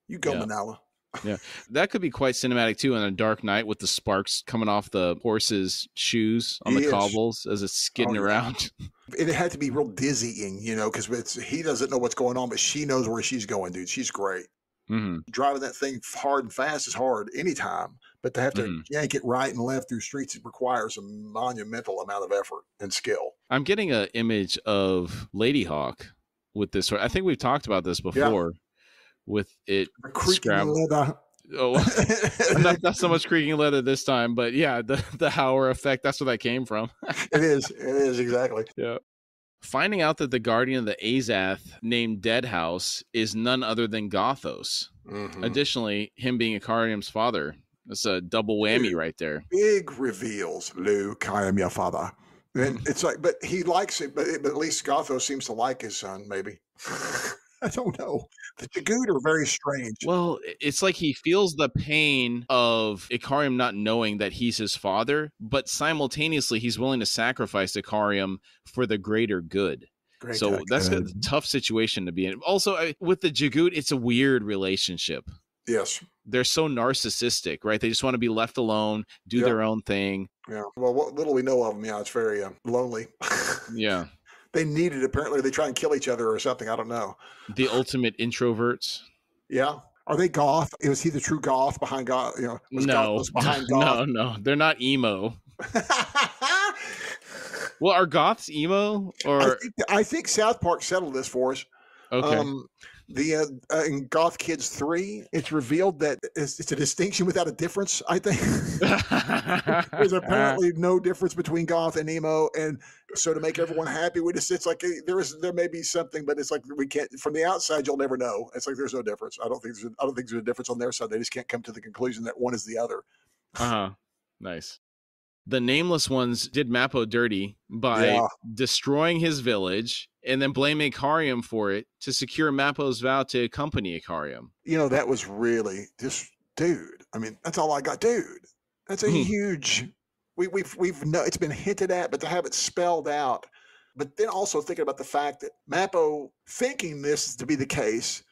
You go, yeah. Minala. Yeah, that could be quite cinematic too on a dark night with the sparks coming off the horse's shoes on the cobbles as it's skidding around. It had to be real dizzying, you know, because he doesn't know what's going on, but she knows where she's going, dude. She's great. Mm-hmm. Driving that thing hard and fast is hard anytime, but to have to mm-hmm. yank it right and left through streets, it requires a monumental amount of effort and skill. I'm getting an image of Lady Hawk with this. I think we've talked about this before. Yeah. With it scrabbled. Oh, not, not so much creaking leather this time, but yeah, the, the Hauer effect, that's where that came from. It is. It is, exactly. Yeah. Finding out that the guardian of the Azath named Deadhouse is none other than Gothos. Mm-hmm. Additionally, him being Icarium's father. That's a double whammy big, right there. Big reveals, Luke, I am your father. And it's like, but he likes it, but, it, but at least Gothos seems to like his son, maybe. I don't know. The Jaghut are very strange. Well, it's like he feels the pain of Icarium not knowing that he's his father, but simultaneously he's willing to sacrifice Icarium for the greater good. Great so good. That's a tough situation to be in. Also, I, with the Jaghut, it's a weird relationship. Yes. They're so narcissistic, right? They just want to be left alone, do yeah. their own thing. Yeah. Well, what little we know of them, yeah, it's very uh, lonely. Yeah. They need it, apparently. They try and kill each other or something. I don't know. The ultimate introverts. Yeah. Are they goth? Was he the true goth behind goth? You know, was no. Goth behind goth? No, no. They're not emo. Well, are goths emo? Or I think, I think South Park settled this for us. Okay. Um, the uh, uh, in Goth Kids three, it's revealed that it's, it's a distinction without a difference. I think there's apparently no difference between goth and emo, and so to make everyone happy, we just it's like there is there may be something, but it's like we can't from the outside. You'll never know. It's like there's no difference. I don't think there's I don't think there's a difference on their side. They just can't come to the conclusion that one is the other. Uh huh. Nice. The Nameless Ones did Mappa dirty by yeah. destroying his village and then blame Icarium for it to secure Mappo's vow to accompany Icarium. You know, that was really just, dude. I mean, that's all I got, dude. That's a mm. huge. We, we've we've no. It's been hinted at, but to have it spelled out. But then also thinking about the fact that Mappa, thinking this to be the case,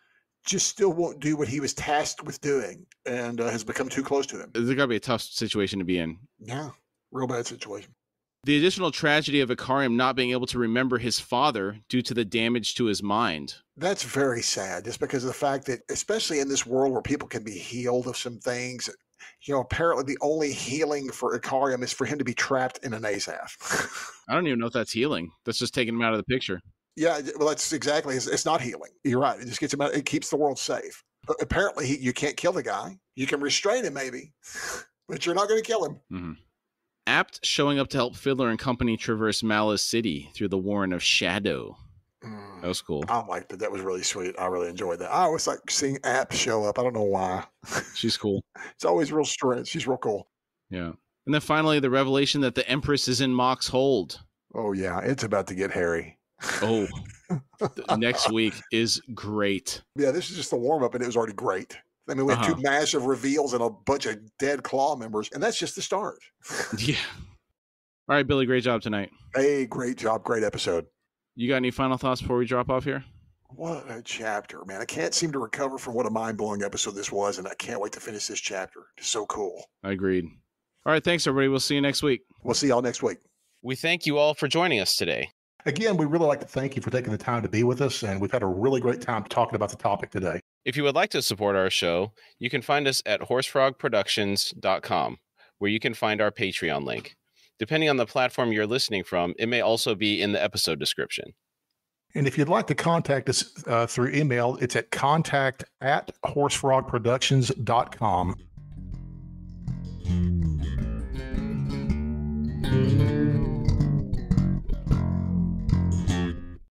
just still won't do what he was tasked with doing, and uh, has become too close to him. There's got to be a tough situation to be in. Yeah. Real bad situation. The additional tragedy of Icarium not being able to remember his father due to the damage to his mind. That's very sad, just because of the fact that, especially in this world where people can be healed of some things, you know, apparently the only healing for Icarium is for him to be trapped in an Azath. I don't even know if that's healing. That's just taking him out of the picture. Yeah, well, that's exactly. It's, it's not healing. You're right. It just gets him out. It keeps the world safe. But apparently, he, you can't kill the guy. You can restrain him, maybe, but you're not going to kill him. Mm-hmm. Apt showing up to help Fiddler and company traverse Malaz City through the warren of Shadow. Mm, that was cool. I liked it. That was really sweet. I really enjoyed that. I always like seeing Apt show up. I don't know why. She's cool. It's always real strange. She's real cool. Yeah. And then finally, the revelation that the Empress is in Moxhold. Oh, yeah. It's about to get hairy. Oh. Next week is great. Yeah, this is just the warm-up, and it was already great. I mean, we had uh-huh. two massive reveals and a bunch of dead Claw members, and that's just the start. Yeah. All right, Billy, great job tonight. Hey, great job. Great episode. You got any final thoughts before we drop off here? What a chapter, man. I can't seem to recover from what a mind-blowing episode this was, and I can't wait to finish this chapter. It's so cool. Agreed. All right, thanks, everybody. We'll see you next week. We'll see y'all next week. We thank you all for joining us today. Again, we really like to thank you for taking the time to be with us, and we've had a really great time talking about the topic today. If you would like to support our show, you can find us at horse frog productions dot com, where you can find our Patreon link. Depending on the platform you're listening from, it may also be in the episode description. And if you'd like to contact us uh, through email, it's at contact at horse frog productions dot com.